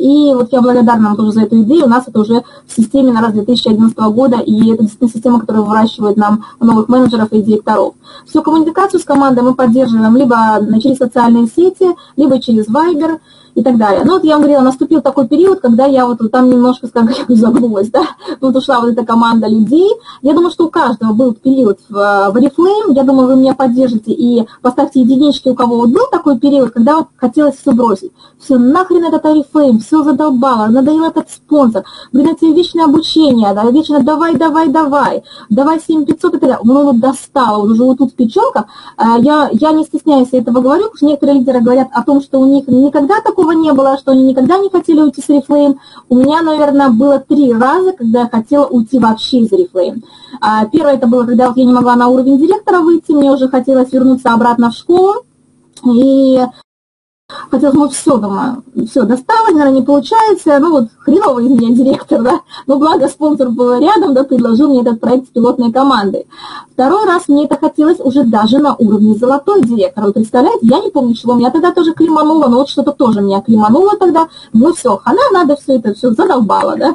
И вот я благодарна вам тоже за эту идею. У нас это уже в системе на раз две тысячи одиннадцатого года, и это действительно система, которая выращивает нам новых менеджеров и директоров. Всю коммуникацию с командой мы поддерживаем либо через социальные сети, либо через Viber и так далее. Ну вот я вам говорила, наступил такой период, когда я вот там немножко, скажем, загнулась, да, тут ушла вот эта команда людей. Я думаю, что у каждого был период в, в Oriflame, я думаю, вы меня поддержите и поставьте единички, у кого вот был такой период, когда вот хотелось все бросить. Все, нахрен этот Oriflame, все задолбало, надоел этот спонсор, блин, это вечное обучение, да, вечно давай, давай, давай, давай семь тысяч пятьсот и так далее. Ну вот достало, вот уже вот тут в печенках, я, я не стесняюсь этого говорю, потому что некоторые лидеры говорят о том, что у них никогда такого не было, что они никогда не хотели уйти с Oriflame. У меня, наверное, было три раза, когда я хотела уйти вообще из Oriflame. Первое, это было, когда я не могла на уровень директора выйти, мне уже хотелось вернуться обратно в школу, и хотелось, ну, все, думаю, все, достало, наверное, не получается, ну, вот, хреновый из меня директор, да, но благо спонсор был рядом, да, предложил мне этот проект с пилотной командой. Второй раз мне это хотелось уже даже на уровне золотой директора. Вы представляете, я не помню, чего меня тогда тоже климануло, но вот что-то тоже меня климануло тогда. Ну все, хана, надо все это, все задолбало, да.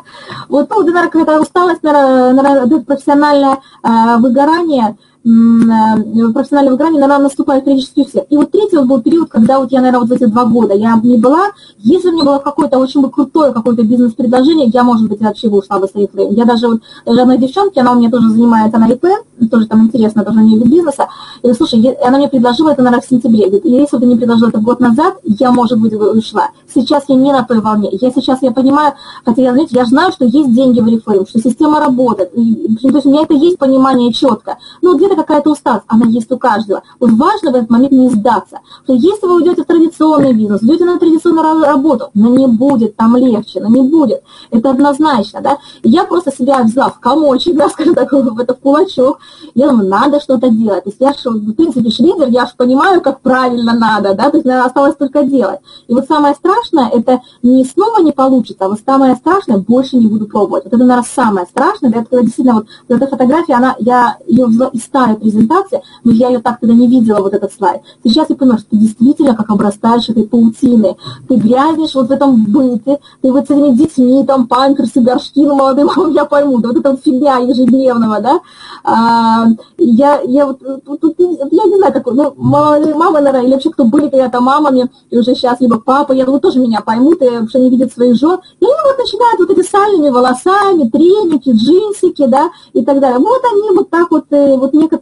Вот, ну, наверное, какая-то усталость, наверное, профессиональное э, выгорание, профессионального выгорания, наверное, наступает периодически у всех. И вот третий вот был период, когда вот я, наверное, вот в эти два года я не была, если бы мне было какое-то очень бы крутое какое-то бизнес-предложение, я, может быть, вообще бы ушла бы с Oriflame. Я даже вот, даже одной девчонке, она у меня тоже занимается на ИП, тоже там интересно, тоже не для бизнеса, и, слушай, она мне предложила это, наверное, в сентябре, говорит, если бы ты не предложила это год назад, я, может быть, бы ушла. Сейчас я не на той волне, я сейчас, я понимаю, хотя я, знаете, я знаю, что есть деньги в Oriflame, что система работает, и, то есть у меня это есть понимание четко, но где-то какая-то усталость, она есть у каждого. Вот важно в этот момент не сдаться. Что если вы уйдете в традиционный бизнес, уйдете на традиционную работу, но не будет там легче, но не будет. Это однозначно, да. И я просто себя взяла в комочек, да, скажем так, в этот кулачок. Я думаю, надо что-то делать. То есть я же, в принципе, лидер, я же понимаю, как правильно надо, да, то есть осталось только делать. И вот самое страшное, это не снова не получится, а вот самое страшное, больше не буду пробовать. Вот это, наверное, самое страшное, да, это когда действительно вот эта фотография, она, я ее взяла и стала презентация, но я ее так тогда не видела, вот этот слайд. Сейчас я понимаю, что ты действительно как обрастаешь этой паутиной. Ты грязнешь вот в этом быте, ты вот с этими детьми, там, памперсы, горшки, ну, молодые мамы, я пойму, да, вот эта вот фигня ежедневного, да. А, я, я вот, тут, я не знаю, такой, ну, молодые мамы, наверное, или вообще кто были когда-то мамами, и уже сейчас, либо папа, я думаю, тоже меня поймут, и вообще не видят своих жен. И они вот начинают вот эти сальными волосами, треники, джинсики, да, и так далее. Вот они вот так вот, вот некоторые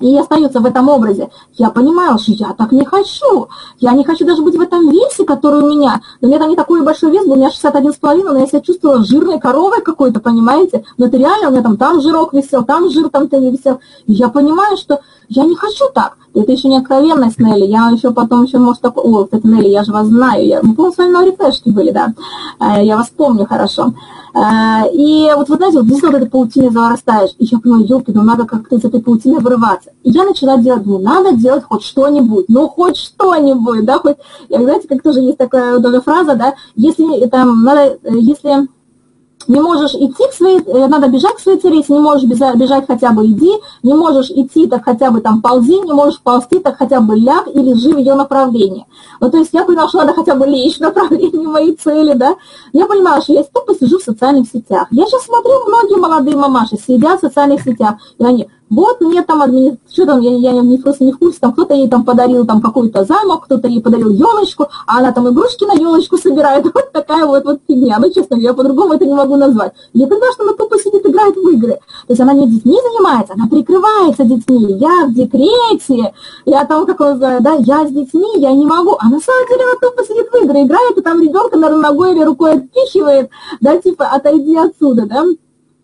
и остаются в этом образе. Я понимаю, что я так не хочу. Я не хочу даже быть в этом весе, который у меня. У меня там не такой большой вес был, у меня шестьдесят один с половиной, но я себя чувствовала жирной коровой какой-то, понимаете? Но это реально, у меня там, там жирок висел, там жир, там ты не висел. И я понимаю, что я не хочу так. Это еще не откровенность, Нелли. Я еще потом, еще, может, такой... О, кстати, Нелли, я же вас знаю. Я... Мы, по-моему, с вами на Oriflame были, да. Я вас помню хорошо. И вот, вы знаете, вот здесь вот этой паутиной зарастаешь. И я понимаю, ёлки, ну надо как-то из этой паутины вырываться. И я начала делать, ну надо делать хоть что-нибудь. Ну, хоть что-нибудь, да, хоть... Я, знаете, как тоже есть такая даже фраза, да, если там надо... Если... Не можешь идти к своей, надо бежать к своей цели, если не можешь бежать, хотя бы иди, не можешь идти, так хотя бы там ползи, не можешь ползти, так хотя бы ляг и лежи в ее направлении. Вот, то есть я поняла, что надо хотя бы лечь в направлении моей цели, да. Я понимала, что я тупо сижу в социальных сетях. Я сейчас смотрю, многие молодые мамаши сидят в социальных сетях, и они... Вот мне там администратор, что там, я, я, я просто не в курсе, там кто-то ей там подарил там какой-то замок, кто-то ей подарил елочку, а она там игрушки на елочку собирает, вот такая вот, вот фигня. Ну, честно, я по-другому это не могу назвать. Я понимаю, что она тупо сидит, играет в игры. То есть она не детьми занимается, она прикрывается детьми. Я в декрете, я там, как он называет, да, я с детьми, я не могу. А на самом деле она тупо сидит в игры, играет, и там ребенка, наверное, ногой или рукой отпихивает, да, типа, отойди отсюда, да.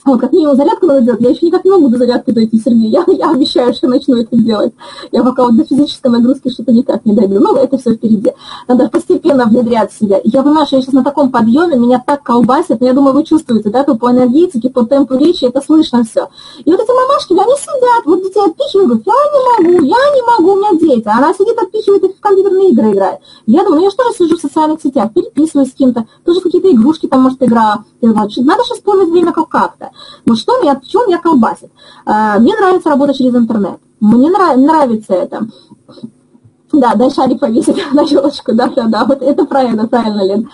Вот, как минимум зарядку надо делать, я еще никак не могу до зарядки дойти, Сергей, я, я обещаю, что начну это делать. Я пока вот до физической нагрузки что-то никак не дойду, но это все впереди. Надо постепенно внедрять в себя. Я понимаю, что я сейчас на таком подъеме, меня так колбасит, но я думаю, вы чувствуете, да, то по энергетике, по темпу речи, это слышно все. И вот эти мамашки, они сидят, вот детей отпихивают, я не могу, я не могу, у меня дети. Она сидит, отпихивает их в компьютерные игры играет. Я думаю, ну я что же сижу в социальных сетях, переписываюсь с кем-то, тоже какие-то игрушки там, может, играю. Надо же использовать время как-то. Вот что меня, в чем я колбасит? Мне нравится работа через интернет. Мне нравится это. Да, да, шарик повесить на елочку, да-да-да, вот это правильно, правильно, Лен.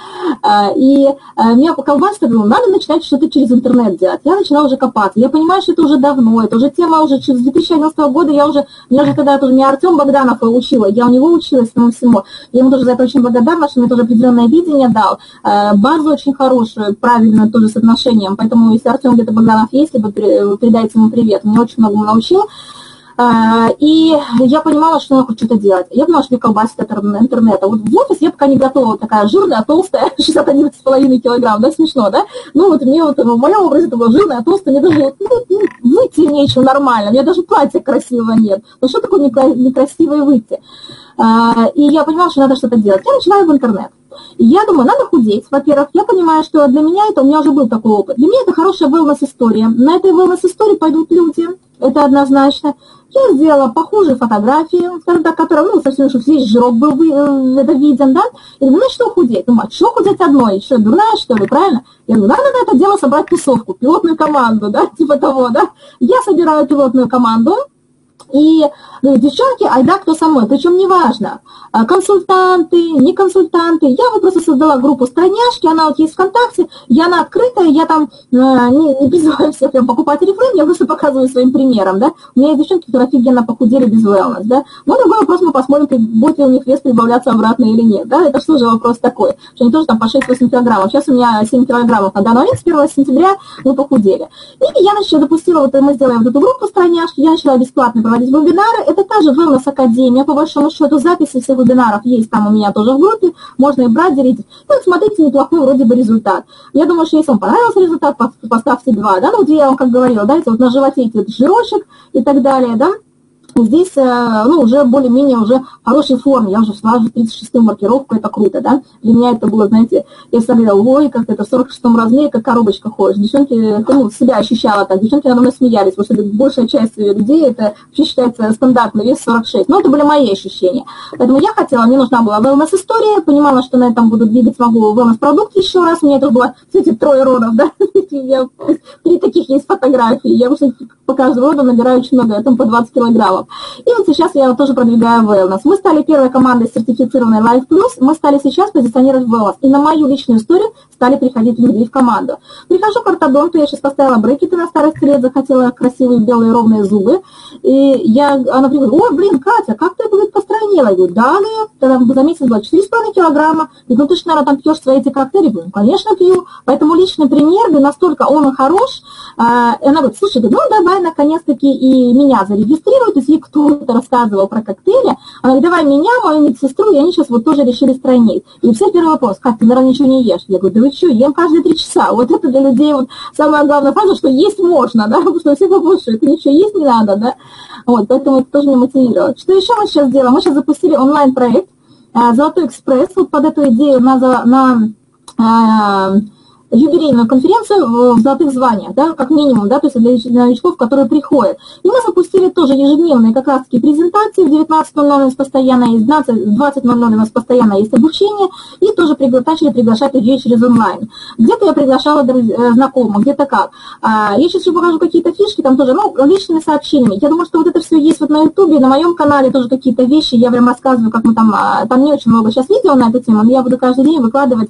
И меня колбасило, думаю, надо начинать что-то через интернет делать. Я начала уже копаться, я понимаю, что это уже давно, это уже тема уже с две тысячи одиннадцатого года, я уже, меня уже когда тоже, меня Артем Богданов учила, я у него училась тому всему, я ему тоже за это очень благодарна, что мне тоже определенное видение дал, базу очень хорошую, правильно тоже с отношением, поэтому если Артем где-то Богданов есть, либо передайте ему привет, меня очень многому научил. И я понимала, что я хочу что-то делать. Я понимала, что мне колбасит от интернета. Вот в офис я пока не готова, такая жирная, толстая, шестьдесят один и пять килограмм, да, смешно, да? Ну вот мне вот, в моем образе это было жирная, толстая, мне даже вот, ну, выйти нечего нормально, у меня даже платья красивого нет. Ну что такое некрасивое выйти? И я понимала, что надо что-то делать. Я начинаю в интернет. И я думаю, надо худеть. Во-первых, я понимаю, что для меня это, у меня уже был такой опыт. Для меня это хорошая wellness-история. На этой wellness-истории пойдут люди, это однозначно. Я сделала похожие фотографии, скажем так, которые, ну, совсем уж весь жирок был это виден, да? И думаю, ну, что худеть? Думаю, а что худеть одной? Что, дурная, что ли, правильно? Я говорю, надо на это дело собрать тусовку, пилотную команду, да, типа того, да? Я собираю пилотную команду, и ну, девчонки, айда кто со мной, причем неважно, консультанты, не консультанты, я вот просто создала группу «Страняшки», она вот есть ВКонтакте, и она открытая, я там э, не, не призываю всех прям покупать Oriflame, я просто показываю своим примером, да, у меня есть девчонки, которые офигенно похудели без wellness, да, но другой вопрос, мы посмотрим, будет ли у них вес прибавляться обратно или нет, да, это что же вопрос такой, что они тоже там по шесть-восемь килограммов, сейчас у меня семь килограммов на данный момент, с первого сентября мы похудели, и я еще допустила, вот мы сделали вот эту группу «Страняшки», я начала бесплатно проводить вебинары, это та же Wellness Академия, по большому счету, записи всех вебинаров есть там у меня тоже в группе, можно и брать, делить. Ну, смотрите, неплохой вроде бы результат. Я думаю, что если вам понравился результат, поставьте два, да, ну, где я вам, как говорила, да, это вот на животе этот жирочек и так далее, да. Здесь, ну, уже более-менее уже в хорошей форме, я уже шла в тридцать шестую маркировку, это круто, да, для меня это было, знаете, я смотрела, ой, как это в сорок шестом размере, как коробочка ходишь, девчонки, ну, себя ощущала так, девчонки надо мной смеялись, потому что большая часть людей, это вообще считается стандартный вес сорок шесть, но это были мои ощущения, поэтому я хотела, мне нужна была wellness-история, понимала, что на этом буду двигать, могу wellness-продукт еще раз, у меня это было, кстати, трое родов, да, три таких есть фотографии, я уже по каждому роду набираю очень много, там по двадцать килограммов. И вот сейчас я тоже продвигаю wellness. Мы стали первой командой сертифицированной Life Plus, мы стали сейчас позиционировать wellness. И на мою личную историю стали приходить люди в команду. Прихожу к ортодонту, я сейчас поставила брекеты на старости лет, захотела красивые белые ровные зубы. И я, она говорит, о, блин, Катя, как ты, говорит, постранила? Я говорю, да, тогда за месяц было четыре с половиной килограмма. Говорит, ну ты же, наверное, там пьешь свои эти коктейли. Я говорю, ну, конечно, пью. Поэтому личный пример, да, настолько он хорош. И она говорит, слушай, ну давай, наконец-таки, и меня зарегистрируют, и кто-то рассказывал про коктейли, она говорит, давай меня, мою медсестру, и они сейчас вот тоже решили странить. И все первый вопрос, как ты, наверное, ничего не ешь? Я говорю, да вы что, ем каждые три часа. Вот это для людей вот самая главная фраза, что есть можно, да, потому что все побольше, ты ничего есть не надо, да. Вот, поэтому это тоже меня мотивировало. Что еще мы сейчас делаем? Мы сейчас запустили онлайн-проект «Золотой экспресс», вот под эту идею на... на юбилейную конференцию в золотых званиях, да, как минимум, да, то есть для новичков, которые приходят. И мы запустили тоже ежедневные как раз-таки презентации, в девятнадцать ноль ноль у нас постоянно есть, в двадцать ноль ноль у нас постоянно есть обучение, и тоже начали приглашать людей через онлайн. Где-то я приглашала знакомых, где-то как. Я сейчас еще покажу какие-то фишки, там тоже, ну, личными сообщениями. Я думаю, что вот это все есть вот на ютубе, на моем канале тоже какие-то вещи, я прям рассказываю, как мы там, там не очень много сейчас видео на эту тему, но я буду каждый день выкладывать,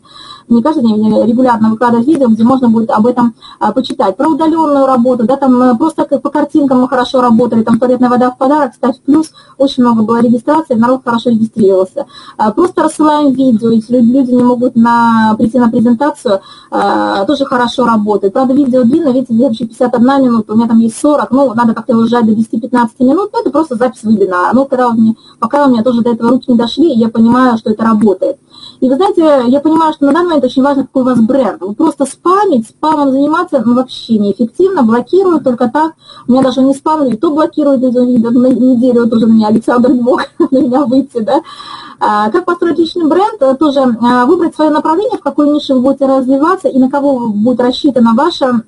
не каждый день, регулярно выкладывать видео, где можно будет об этом а, почитать. Про удаленную работу, да, там просто по картинкам мы хорошо работали, там туалетная вода в подарок, ставь плюс, очень много было регистрации, народ хорошо регистрировался. А, просто рассылаем видео, если люди не могут на, прийти на презентацию, а, тоже хорошо работает. Правда, видео длинное, видите, вообще пятьдесят одна минута, у меня там есть сорок, ну, надо как-то уезжать до десяти-пятнадцати минут, ну, это просто запись вебинара. Но когда у меня, пока у меня тоже до этого руки не дошли, я понимаю, что это работает. И вы знаете, я понимаю, что на данный момент очень важно, какой у вас бренд. Вы просто спамить, спамом заниматься ну, вообще неэффективно, блокируют только так. У меня даже не спамили, то блокируют, на неделю тоже у меня Александр не мог на меня выйти, да. Как построить личный бренд, тоже выбрать свое направление, в какой нише вы будете развиваться и на кого будет рассчитана ваша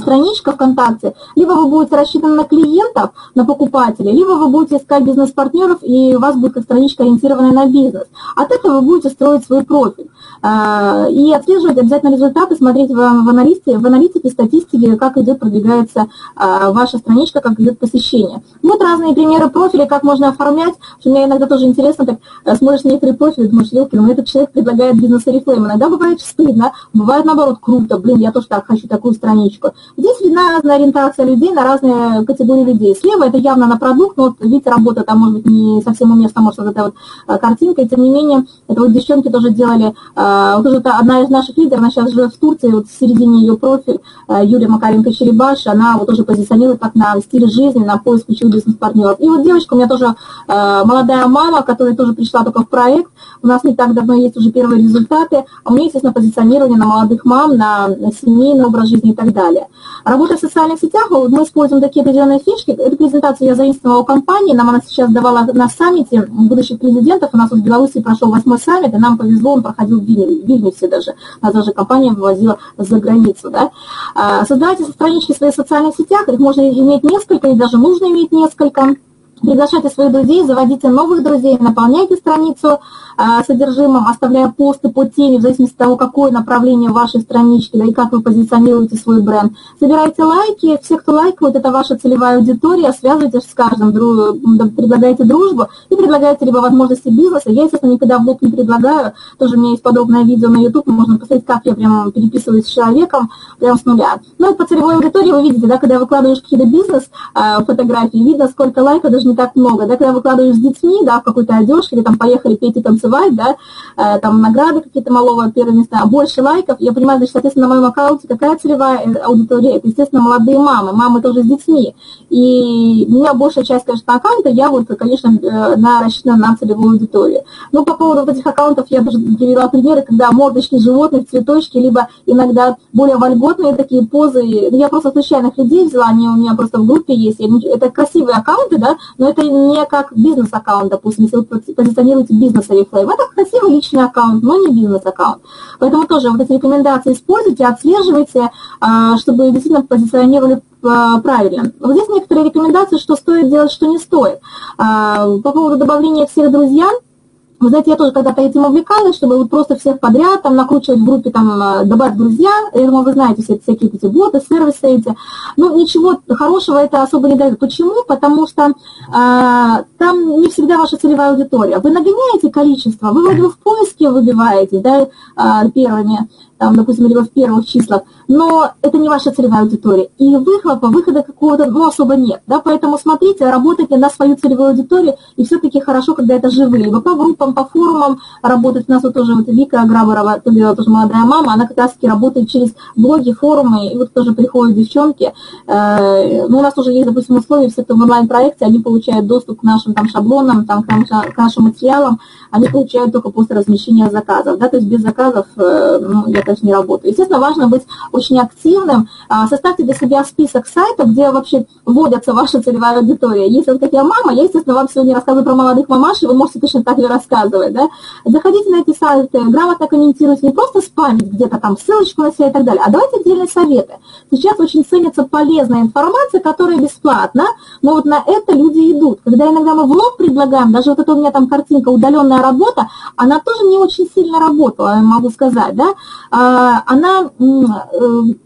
страничка ВКонтакте, либо вы будете рассчитаны на клиентов, на покупателей, либо вы будете искать бизнес-партнеров, и у вас будет как страничка, ориентированная на бизнес. От этого вы будете строить свой профиль. И отслеживать обязательно результаты, смотреть в аналитике, в аналитике, статистике, как идет, продвигается ваша страничка, как идет посещение. Вот разные примеры профилей, как можно оформлять. Мне иногда тоже интересно, так смотришь некоторые профили, думаешь, елки, но этот человек предлагает бизнес Oriflame. Иногда бывает стыдно, бывает наоборот круто, блин, я тоже так хочу такую страничку. Здесь видна разная ориентация людей на разные категории людей. Слева это явно на продукт, но вот, видите, работа там, может быть, не совсем уместна, может, вот эта вот картинка. И тем не менее, это вот девчонки тоже делали, вот уже одна из наших лидеров, она сейчас живет в Турции, вот в середине ее профиль, Юлия Макаренко-Черебаш, она вот тоже позиционирует как на стиль жизни, на поиск ключевых бизнес-партнеров. И вот девочка, у меня тоже молодая мама, которая тоже пришла только в проект, у нас не так давно есть уже первые результаты, а у меня, естественно, позиционирование на молодых мам, на семейный образ жизни и так далее. Работа в социальных сетях, мы используем такие определенные фишки. Эту презентацию я заимствовала у компании, нам она сейчас давала на саммите будущих президентов. У нас в Беларуси прошел восьмой саммит, и нам повезло, он проходил в Вильнюсе даже. Нас даже компания вывозила за границу. Да? Создавайте странички в своих социальных сетях, их можно иметь несколько, и даже нужно иметь несколько. Приглашайте своих друзей, заводите новых друзей, наполняйте страницу э, содержимым, оставляя посты по теме, в зависимости от того, какое направление вашей странички, да, и как вы позиционируете свой бренд. Собирайте лайки, все, кто лайкает, это ваша целевая аудитория, связывайтесь с каждым, дру, предлагайте дружбу и предлагайте либо возможности бизнеса. Я, естественно, никогда в блог не предлагаю, тоже у меня есть подобное видео на YouTube, можно посмотреть, как я прям переписываюсь с человеком, прям с нуля. Ну и по целевой аудитории вы видите, да, когда выкладываешь какие-то бизнес-фотографии, э, видно, сколько лайков, даже не так много, да, когда выкладываешь с детьми, да, в какой-то одежке, или там поехали петь и танцевать, да, э, там награды какие-то малого, первые места, а больше лайков, я понимаю, значит, соответственно, на моем аккаунте какая целевая аудитория, это, естественно, молодые мамы, мамы тоже с детьми, и у меня большая часть, конечно, аккаунта, я вот, конечно, на, рассчитана на целевую аудиторию. Ну, по поводу вот этих аккаунтов я даже привела примеры, когда мордочки животных, цветочки, либо иногда более вольготные такие позы, я просто случайных людей взяла, они у меня просто в группе есть, это красивые аккаунты, да, но это не как бизнес-аккаунт, допустим, если вы позиционируете бизнес Oriflame. Это красивый личный аккаунт, но не бизнес-аккаунт. Поэтому тоже вот эти рекомендации используйте, отслеживайте, чтобы действительно позиционировали правильно. Вот здесь некоторые рекомендации, что стоит делать, что не стоит. По поводу добавления всех друзей. Вы знаете, я тоже когда-то этим увлекалась, чтобы вот просто всех подряд там накручивать в группе, там, добавить друзья. Я думаю, вы знаете все эти, всякие эти боты, сервисы эти. Но ничего хорошего это особо не дает. Почему? Потому что э, там не всегда ваша целевая аудитория. Вы нагоняете количество, вы вроде бы в поиске выбиваете, да, э, первыми, там, допустим, либо в первых числах, но это не ваша целевая аудитория, и выхлопа, выхода какого-то, ну, особо нет, да, поэтому смотрите, работайте на свою целевую аудиторию, и все-таки хорошо, когда это живые, либо по группам, по форумам работать, у нас вот тоже вот Вика Грабарова, тоже молодая мама, она как раз-таки работает через блоги, форумы, и вот тоже приходят девчонки, ну, у нас уже есть, допустим, условия, все, кто в онлайн-проекте, они получают доступ к нашим там шаблонам, там, к нашим материалам, они получают только после размещения заказов, да, то есть без заказов, ну, я не работаю. Естественно, важно быть очень активным. Составьте для себя список сайтов, где вообще вводятся ваша целевая аудитория. Если вот как я мама, я, естественно, вам сегодня рассказываю про молодых мамаш, и вы можете точно так же рассказывать. Да? Заходите на эти сайты, грамотно комментируйте, не просто спамить где-то там ссылочку на себя и так далее, а давайте отдельные советы. Сейчас очень ценится полезная информация, которая бесплатна, но вот на это люди идут. Когда иногда мы в лоб предлагаем, даже вот эта у меня там картинка «Удаленная работа», она тоже не очень сильно работала, я могу сказать, да, она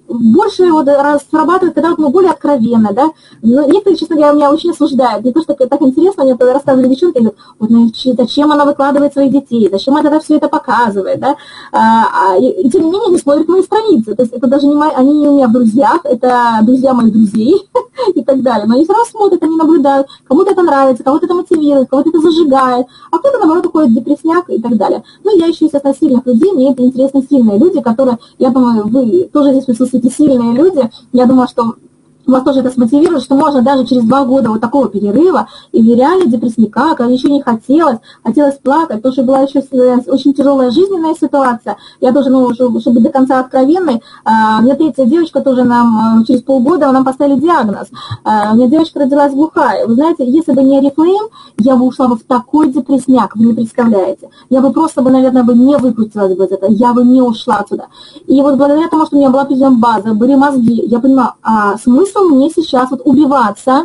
больше вот разрабатывает, когда вот мы более откровенно, да, но некоторые, честно говоря, меня очень осуждают, мне тоже так, так интересно, мне рассказывали девчонки, говорят, вот, ну, зачем она выкладывает своих детей, зачем она тогда все это показывает, да, а, и, и тем не менее не смотрят мои страницы, то есть это даже не мои, они не у меня в друзьях, это друзья моих друзей и так далее, но они все равно смотрят, они наблюдают, кому-то это нравится, кого-то это мотивирует, кого-то это зажигает, а кто-то, наоборот, уходит в депрессняк и так далее. Ну, я ищу, естественно, сильных людей, мне это интересны сильные люди, которые, я думаю, вы тоже здесь присутствуете, сильные люди. Я думаю, что вас тоже это смотивирует, что можно даже через два года вот такого перерыва, и реально депрессника, как еще не хотелось, хотелось плакать, потому что была еще очень тяжелая жизненная ситуация. Я тоже, ну, чтобы до конца откровенной, у меня третья девочка тоже нам через полгода, нам поставили диагноз. У меня девочка родилась глухая. Вы знаете, если бы не Oriflame, я бы ушла бы в такой депрессняк, вы не представляете. Я бы просто, бы, наверное, бы не выкрутилась бы из этого, я бы не ушла отсюда. И вот благодаря тому, что у меня была определенная база, были мозги, я понимала, а смысл мне сейчас вот убиваться,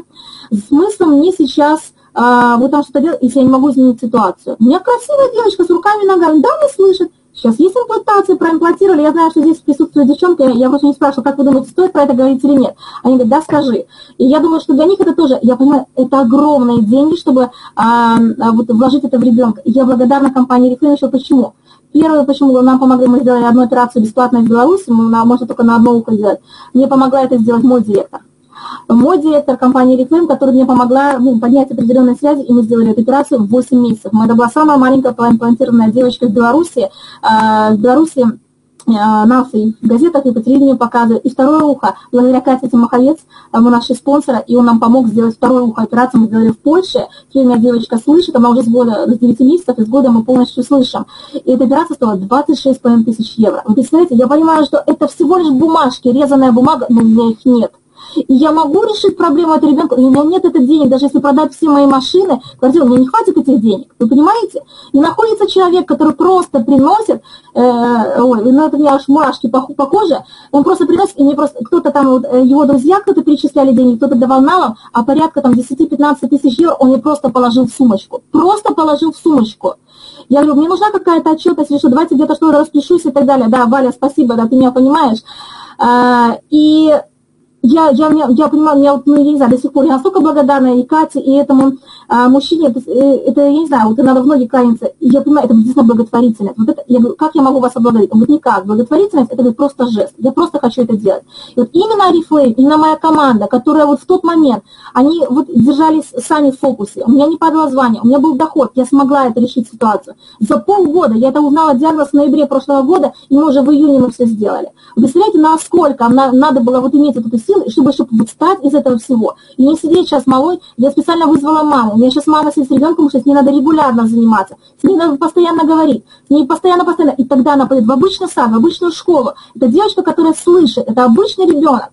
смысл мне сейчас а, вот там что-то делать, если я не могу изменить ситуацию. У меня красивая девочка с руками и ногами, да, она слышит. Сейчас есть имплантации, проимплантировали, я знаю, что здесь присутствует девчонка, я просто не спрашиваю, как вы думаете, стоит про это говорить или нет. Они говорят, да, скажи. И я думаю, что для них это тоже, я понимаю, это огромные деньги, чтобы а, вот, вложить это в ребенка. Я благодарна компании Oriflame еще почему. Первое, почему нам помогли, мы сделали одну операцию бесплатно в Беларуси, можно только на одно ухо делать. Мне помогла это сделать мой директор. Мой директор компании Oriflame, которая мне помогла ну, поднять определенные связи, и мы сделали эту операцию в восемь месяцев. Это была самая маленькая проимплантированная девочка в Беларуси. В Беларуси нас и в газетах, и по телевидению показывают. И второе ухо, благодаря Кате Тимоховец, мы наши спонсоры, и он нам помог сделать второе ухо. Операцию мы сделали в Польше. Теперь у меня девочка слышит, она уже с года, с девяти месяцев, и с года мы полностью слышим. И эта операция стоила двадцать шесть с половиной тысяч евро. Вы представляете, я понимаю, что это всего лишь бумажки, резаная бумага, но у меня их нет. И я могу решить проблему от ребенка, у меня нет этих денег, даже если продать все мои машины, квартиру, мне не хватит этих денег, вы понимаете? И находится человек, который просто приносит, э, ой, ну это у меня аж мурашки по, по коже, он просто приносит, и мне просто, кто-то там, вот, его друзья, кто-то перечисляли деньги, кто-то давал налом, а порядка там десять-пятнадцать тысяч евро он мне просто положил в сумочку, просто положил в сумочку. Я говорю, мне нужна какая-то отчетность, или что, давайте где-то что распишусь и так далее. Да, Валя, спасибо, да, ты меня понимаешь. А, и... Я, я, я, я понимаю, я, ну, я не знаю, до сих пор я настолько благодарна и Кате, и этому а, мужчине, это, это, я не знаю, вот надо в ноги кланяться, и я понимаю, это действительно благотворительность. Вот это, я говорю, как я могу вас облагодарить? Он говорит, никак, благотворительность, это говорит, просто жест, я просто хочу это делать. И вот именно Oriflame, именно моя команда, которая вот в тот момент, они вот держались сами в фокусе, у меня не падало звание, у меня был доход, я смогла это решить ситуацию. За полгода я это узнала диагноз в ноябре прошлого года, и мы уже в июне мы все сделали. Вы представляете, насколько на, надо было вот иметь эту ситуацию, чтобы, чтобы встать из этого всего. И не сидеть сейчас малой, я специально вызвала маму. У меня сейчас мама сидит с ребенком, что с ней надо регулярно заниматься. С ней надо постоянно говорить. С ней постоянно-постоянно. И тогда она пойдет в обычный сад, в обычную школу. Это девочка, которая слышит. Это обычный ребенок.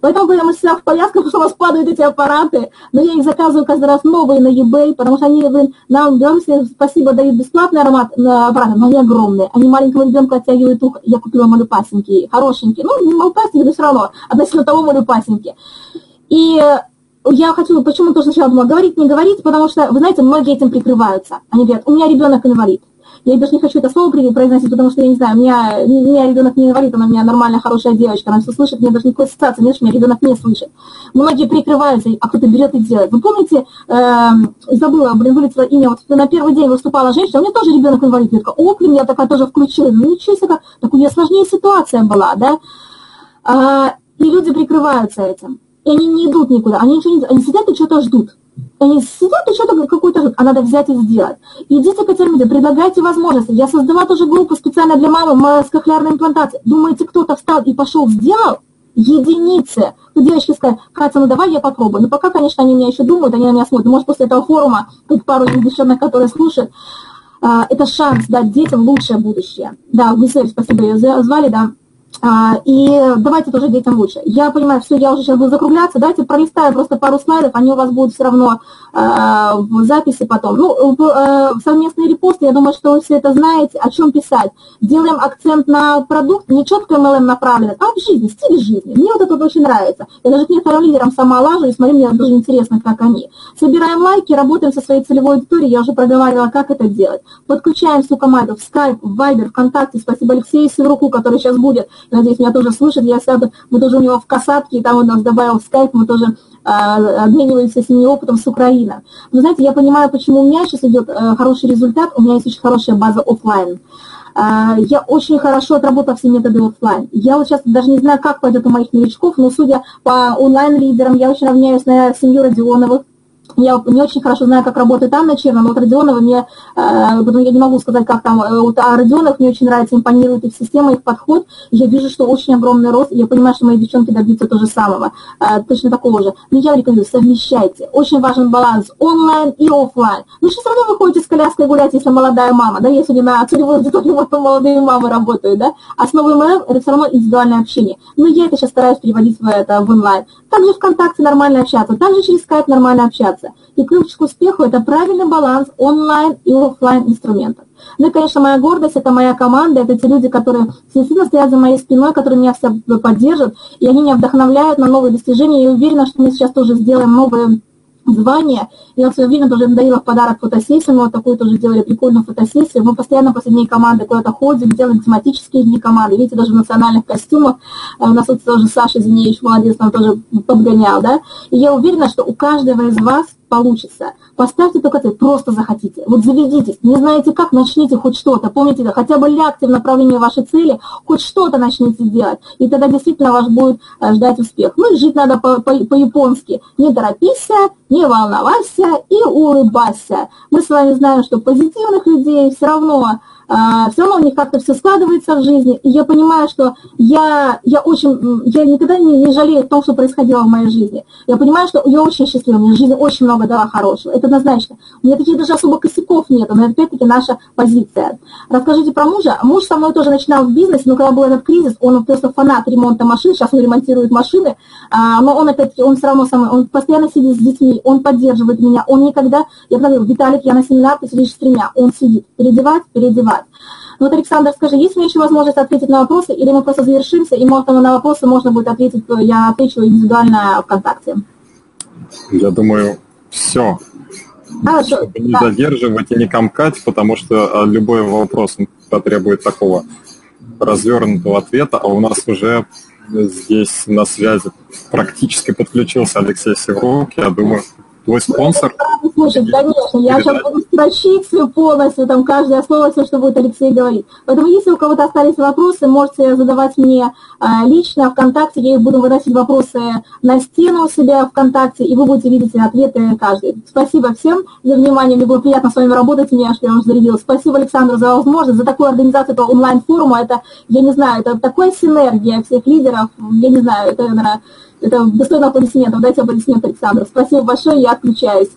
Поэтому, когда мы всегда в полясках, потому что у нас падают эти аппараты, но я их заказываю каждый раз новые на eBay, потому что они блин, нам, в Беларуси, спасибо, дают бесплатные аромат, на аппараты, но они огромные. Они маленькому ребенку оттягивают ух. Я купила малюпасенькие, хорошенькие. Ну, не малюпасенькие, но все равно, относительно того малюпасенькие. И я хочу, почему тоже сначала думала, говорить, не говорить, потому что, вы знаете, многие этим прикрываются. Они говорят, у меня ребенок инвалид. Я даже не хочу это слово произносить, потому что, я не знаю, у меня, у меня ребенок не инвалид, она у меня нормальная, хорошая девочка, она все слышит, у меня даже никакой ассоциации нет, что у меня ребенок не слышит. Многие прикрываются, а кто-то берет и делает. Вы помните, э, забыла, блин, вылетело имя, вот на первый день выступала женщина, у меня тоже ребенок инвалид, я такая, о, блин, я такая тоже включила, ну ничего себе, так у нее сложнее ситуация была, да. А, и люди прикрываются этим, и они не идут никуда, они ничего не делают, они сидят и что-то ждут. Они сидят и что-то какое-то, а надо взять и сделать. Идите, Катерина, предлагайте возможности. Я создала тоже группу специально для мамы с кохлеарной имплантацией. Думаете, кто-то встал и пошел, сделал? Единицы. Ну, девочки сказали, Катя, ну давай я попробую. Но пока, конечно, они меня еще думают, они на меня смотрят. Может, после этого форума, тут пару девчонок, которые слушают, это шанс дать детям лучшее будущее. Да, Гусев, спасибо, ее звали, да. И давайте тоже детям лучше. Я понимаю, все, я уже сейчас буду закругляться. Давайте пролистаю просто пару слайдов, они у вас будут все равно э, в записи потом. Ну, э, совместные репосты, я думаю, что вы все это знаете, о чем писать. Делаем акцент на продукт, не четко эм эл эм направлено, а в жизни, стиль жизни. Мне вот это вот очень нравится. Я даже к некоторым лидерам сама лажу и смотрю, мне даже интересно, как они. Собираем лайки, работаем со своей целевой аудиторией, я уже проговаривала, как это делать. Подключаем всю команду в Skype, в Viber, ВКонтакте. Спасибо Алексею Северуку, который сейчас будет. Надеюсь, меня тоже слышит, я сяду, мы тоже у него в касатке, и там он нас добавил в Skype, мы тоже э, обмениваемся с ним опытом с Украины. Вы знаете, я понимаю, почему у меня сейчас идет э, хороший результат, у меня есть очень хорошая база офлайн. Э, я очень хорошо отработала все методы офлайн. Я вот сейчас даже не знаю, как пойдет у моих новичков, но судя по онлайн-лидерам, я очень равняюсь на семью Родионовых. Я не очень хорошо знаю, как работает Анна Черна, но вот Родионова мне, я не могу сказать, как там, вот, а Родионов мне очень нравится, импонирует их система, их подход. Я вижу, что очень огромный рост, и я понимаю, что мои девчонки добьются того же самого, точно такого же. Но я рекомендую, совмещайте. Очень важен баланс онлайн и офлайн. Ну что, все равно вы ходите с коляской гулять, если молодая мама, да, я сегодня на целевую аудиторию молодые мамы работаю, да. Основа ММ – это все равно индивидуальное общение. Но я это сейчас стараюсь переводить в, это, в онлайн. Также ВКонтакте нормально общаться, также через Skype нормально общаться. И ключ к успеху – это правильный баланс онлайн и офлайн инструментов. Ну и, конечно, моя гордость – это моя команда, это те люди, которые действительно стоят за моей спиной, которые меня все поддержат, и они меня вдохновляют на новые достижения. Я уверена, что мы сейчас тоже сделаем новые звания. Я в свое время тоже дарила в подарок фотосессию, мы вот такую тоже делали, прикольную фотосессию. Мы постоянно после дней команды куда-то ходим, делаем тематические дни команды, видите, даже в национальных костюмах. У нас вот тоже Саша Зинеевич, молодец, нам тоже подгонял, да. И я уверена, что у каждого из вас получится. Поставьте только цель, просто захотите. Вот заведитесь, не знаете как, начните хоть что-то. Помните, хотя бы лягте в направлении вашей цели, хоть что-то начните делать. И тогда действительно вас будет ждать успех. Ну и жить надо по-японски. Не торопися, не волновайся и улыбайся. Мы с вами знаем, что позитивных людей все равно... все равно у них как-то все складывается в жизни, и я понимаю, что я, я очень, я никогда не, не жалею о том, что происходило в моей жизни. Я понимаю, что я очень счастлива, мне жизнь очень много дала хорошего, это однозначно. У меня таких даже особо косяков нет, но опять-таки наша позиция. Расскажите про мужа. Муж со мной тоже начинал в бизнесе, но когда был этот кризис, он просто фанат ремонта машин, сейчас он ремонтирует машины, но он опять-таки, он все равно со мной, он постоянно сидит с детьми, он поддерживает меня, он никогда, я говорю, Виталик, я на семинар, ты сидишь с тремя, он сидит, переодевать, переодевать. Вот, Александр, скажи, есть ли еще возможность ответить на вопросы, или мы просто завершимся, и можно на вопросы можно будет ответить, я отвечу индивидуально ВКонтакте. Я думаю, все. А, Чтобы да. не задерживать и не комкать, потому что любой вопрос потребует такого развернутого ответа, а у нас уже здесь на связи практически подключился Алексей Севрук, я думаю... Твой спонсор? Слушай, конечно, я сейчас буду строчить все полностью, там каждое слово, все, что будет Алексей говорить. Поэтому, если у кого-то остались вопросы, можете задавать мне лично ВКонтакте, я их буду выносить вопросы на стену у себя ВКонтакте, и вы будете видеть ответы каждый. Спасибо всем за внимание, мне было приятно с вами работать, меня аж я вам зарядила. Спасибо Александру за возможность, за такую организацию этого онлайн-форума, это, я не знаю, это такая синергия всех лидеров, я не знаю, это, наверное, это достойно аплодисментов. Дайте аплодисменты Александру. Спасибо большое, я отключаюсь.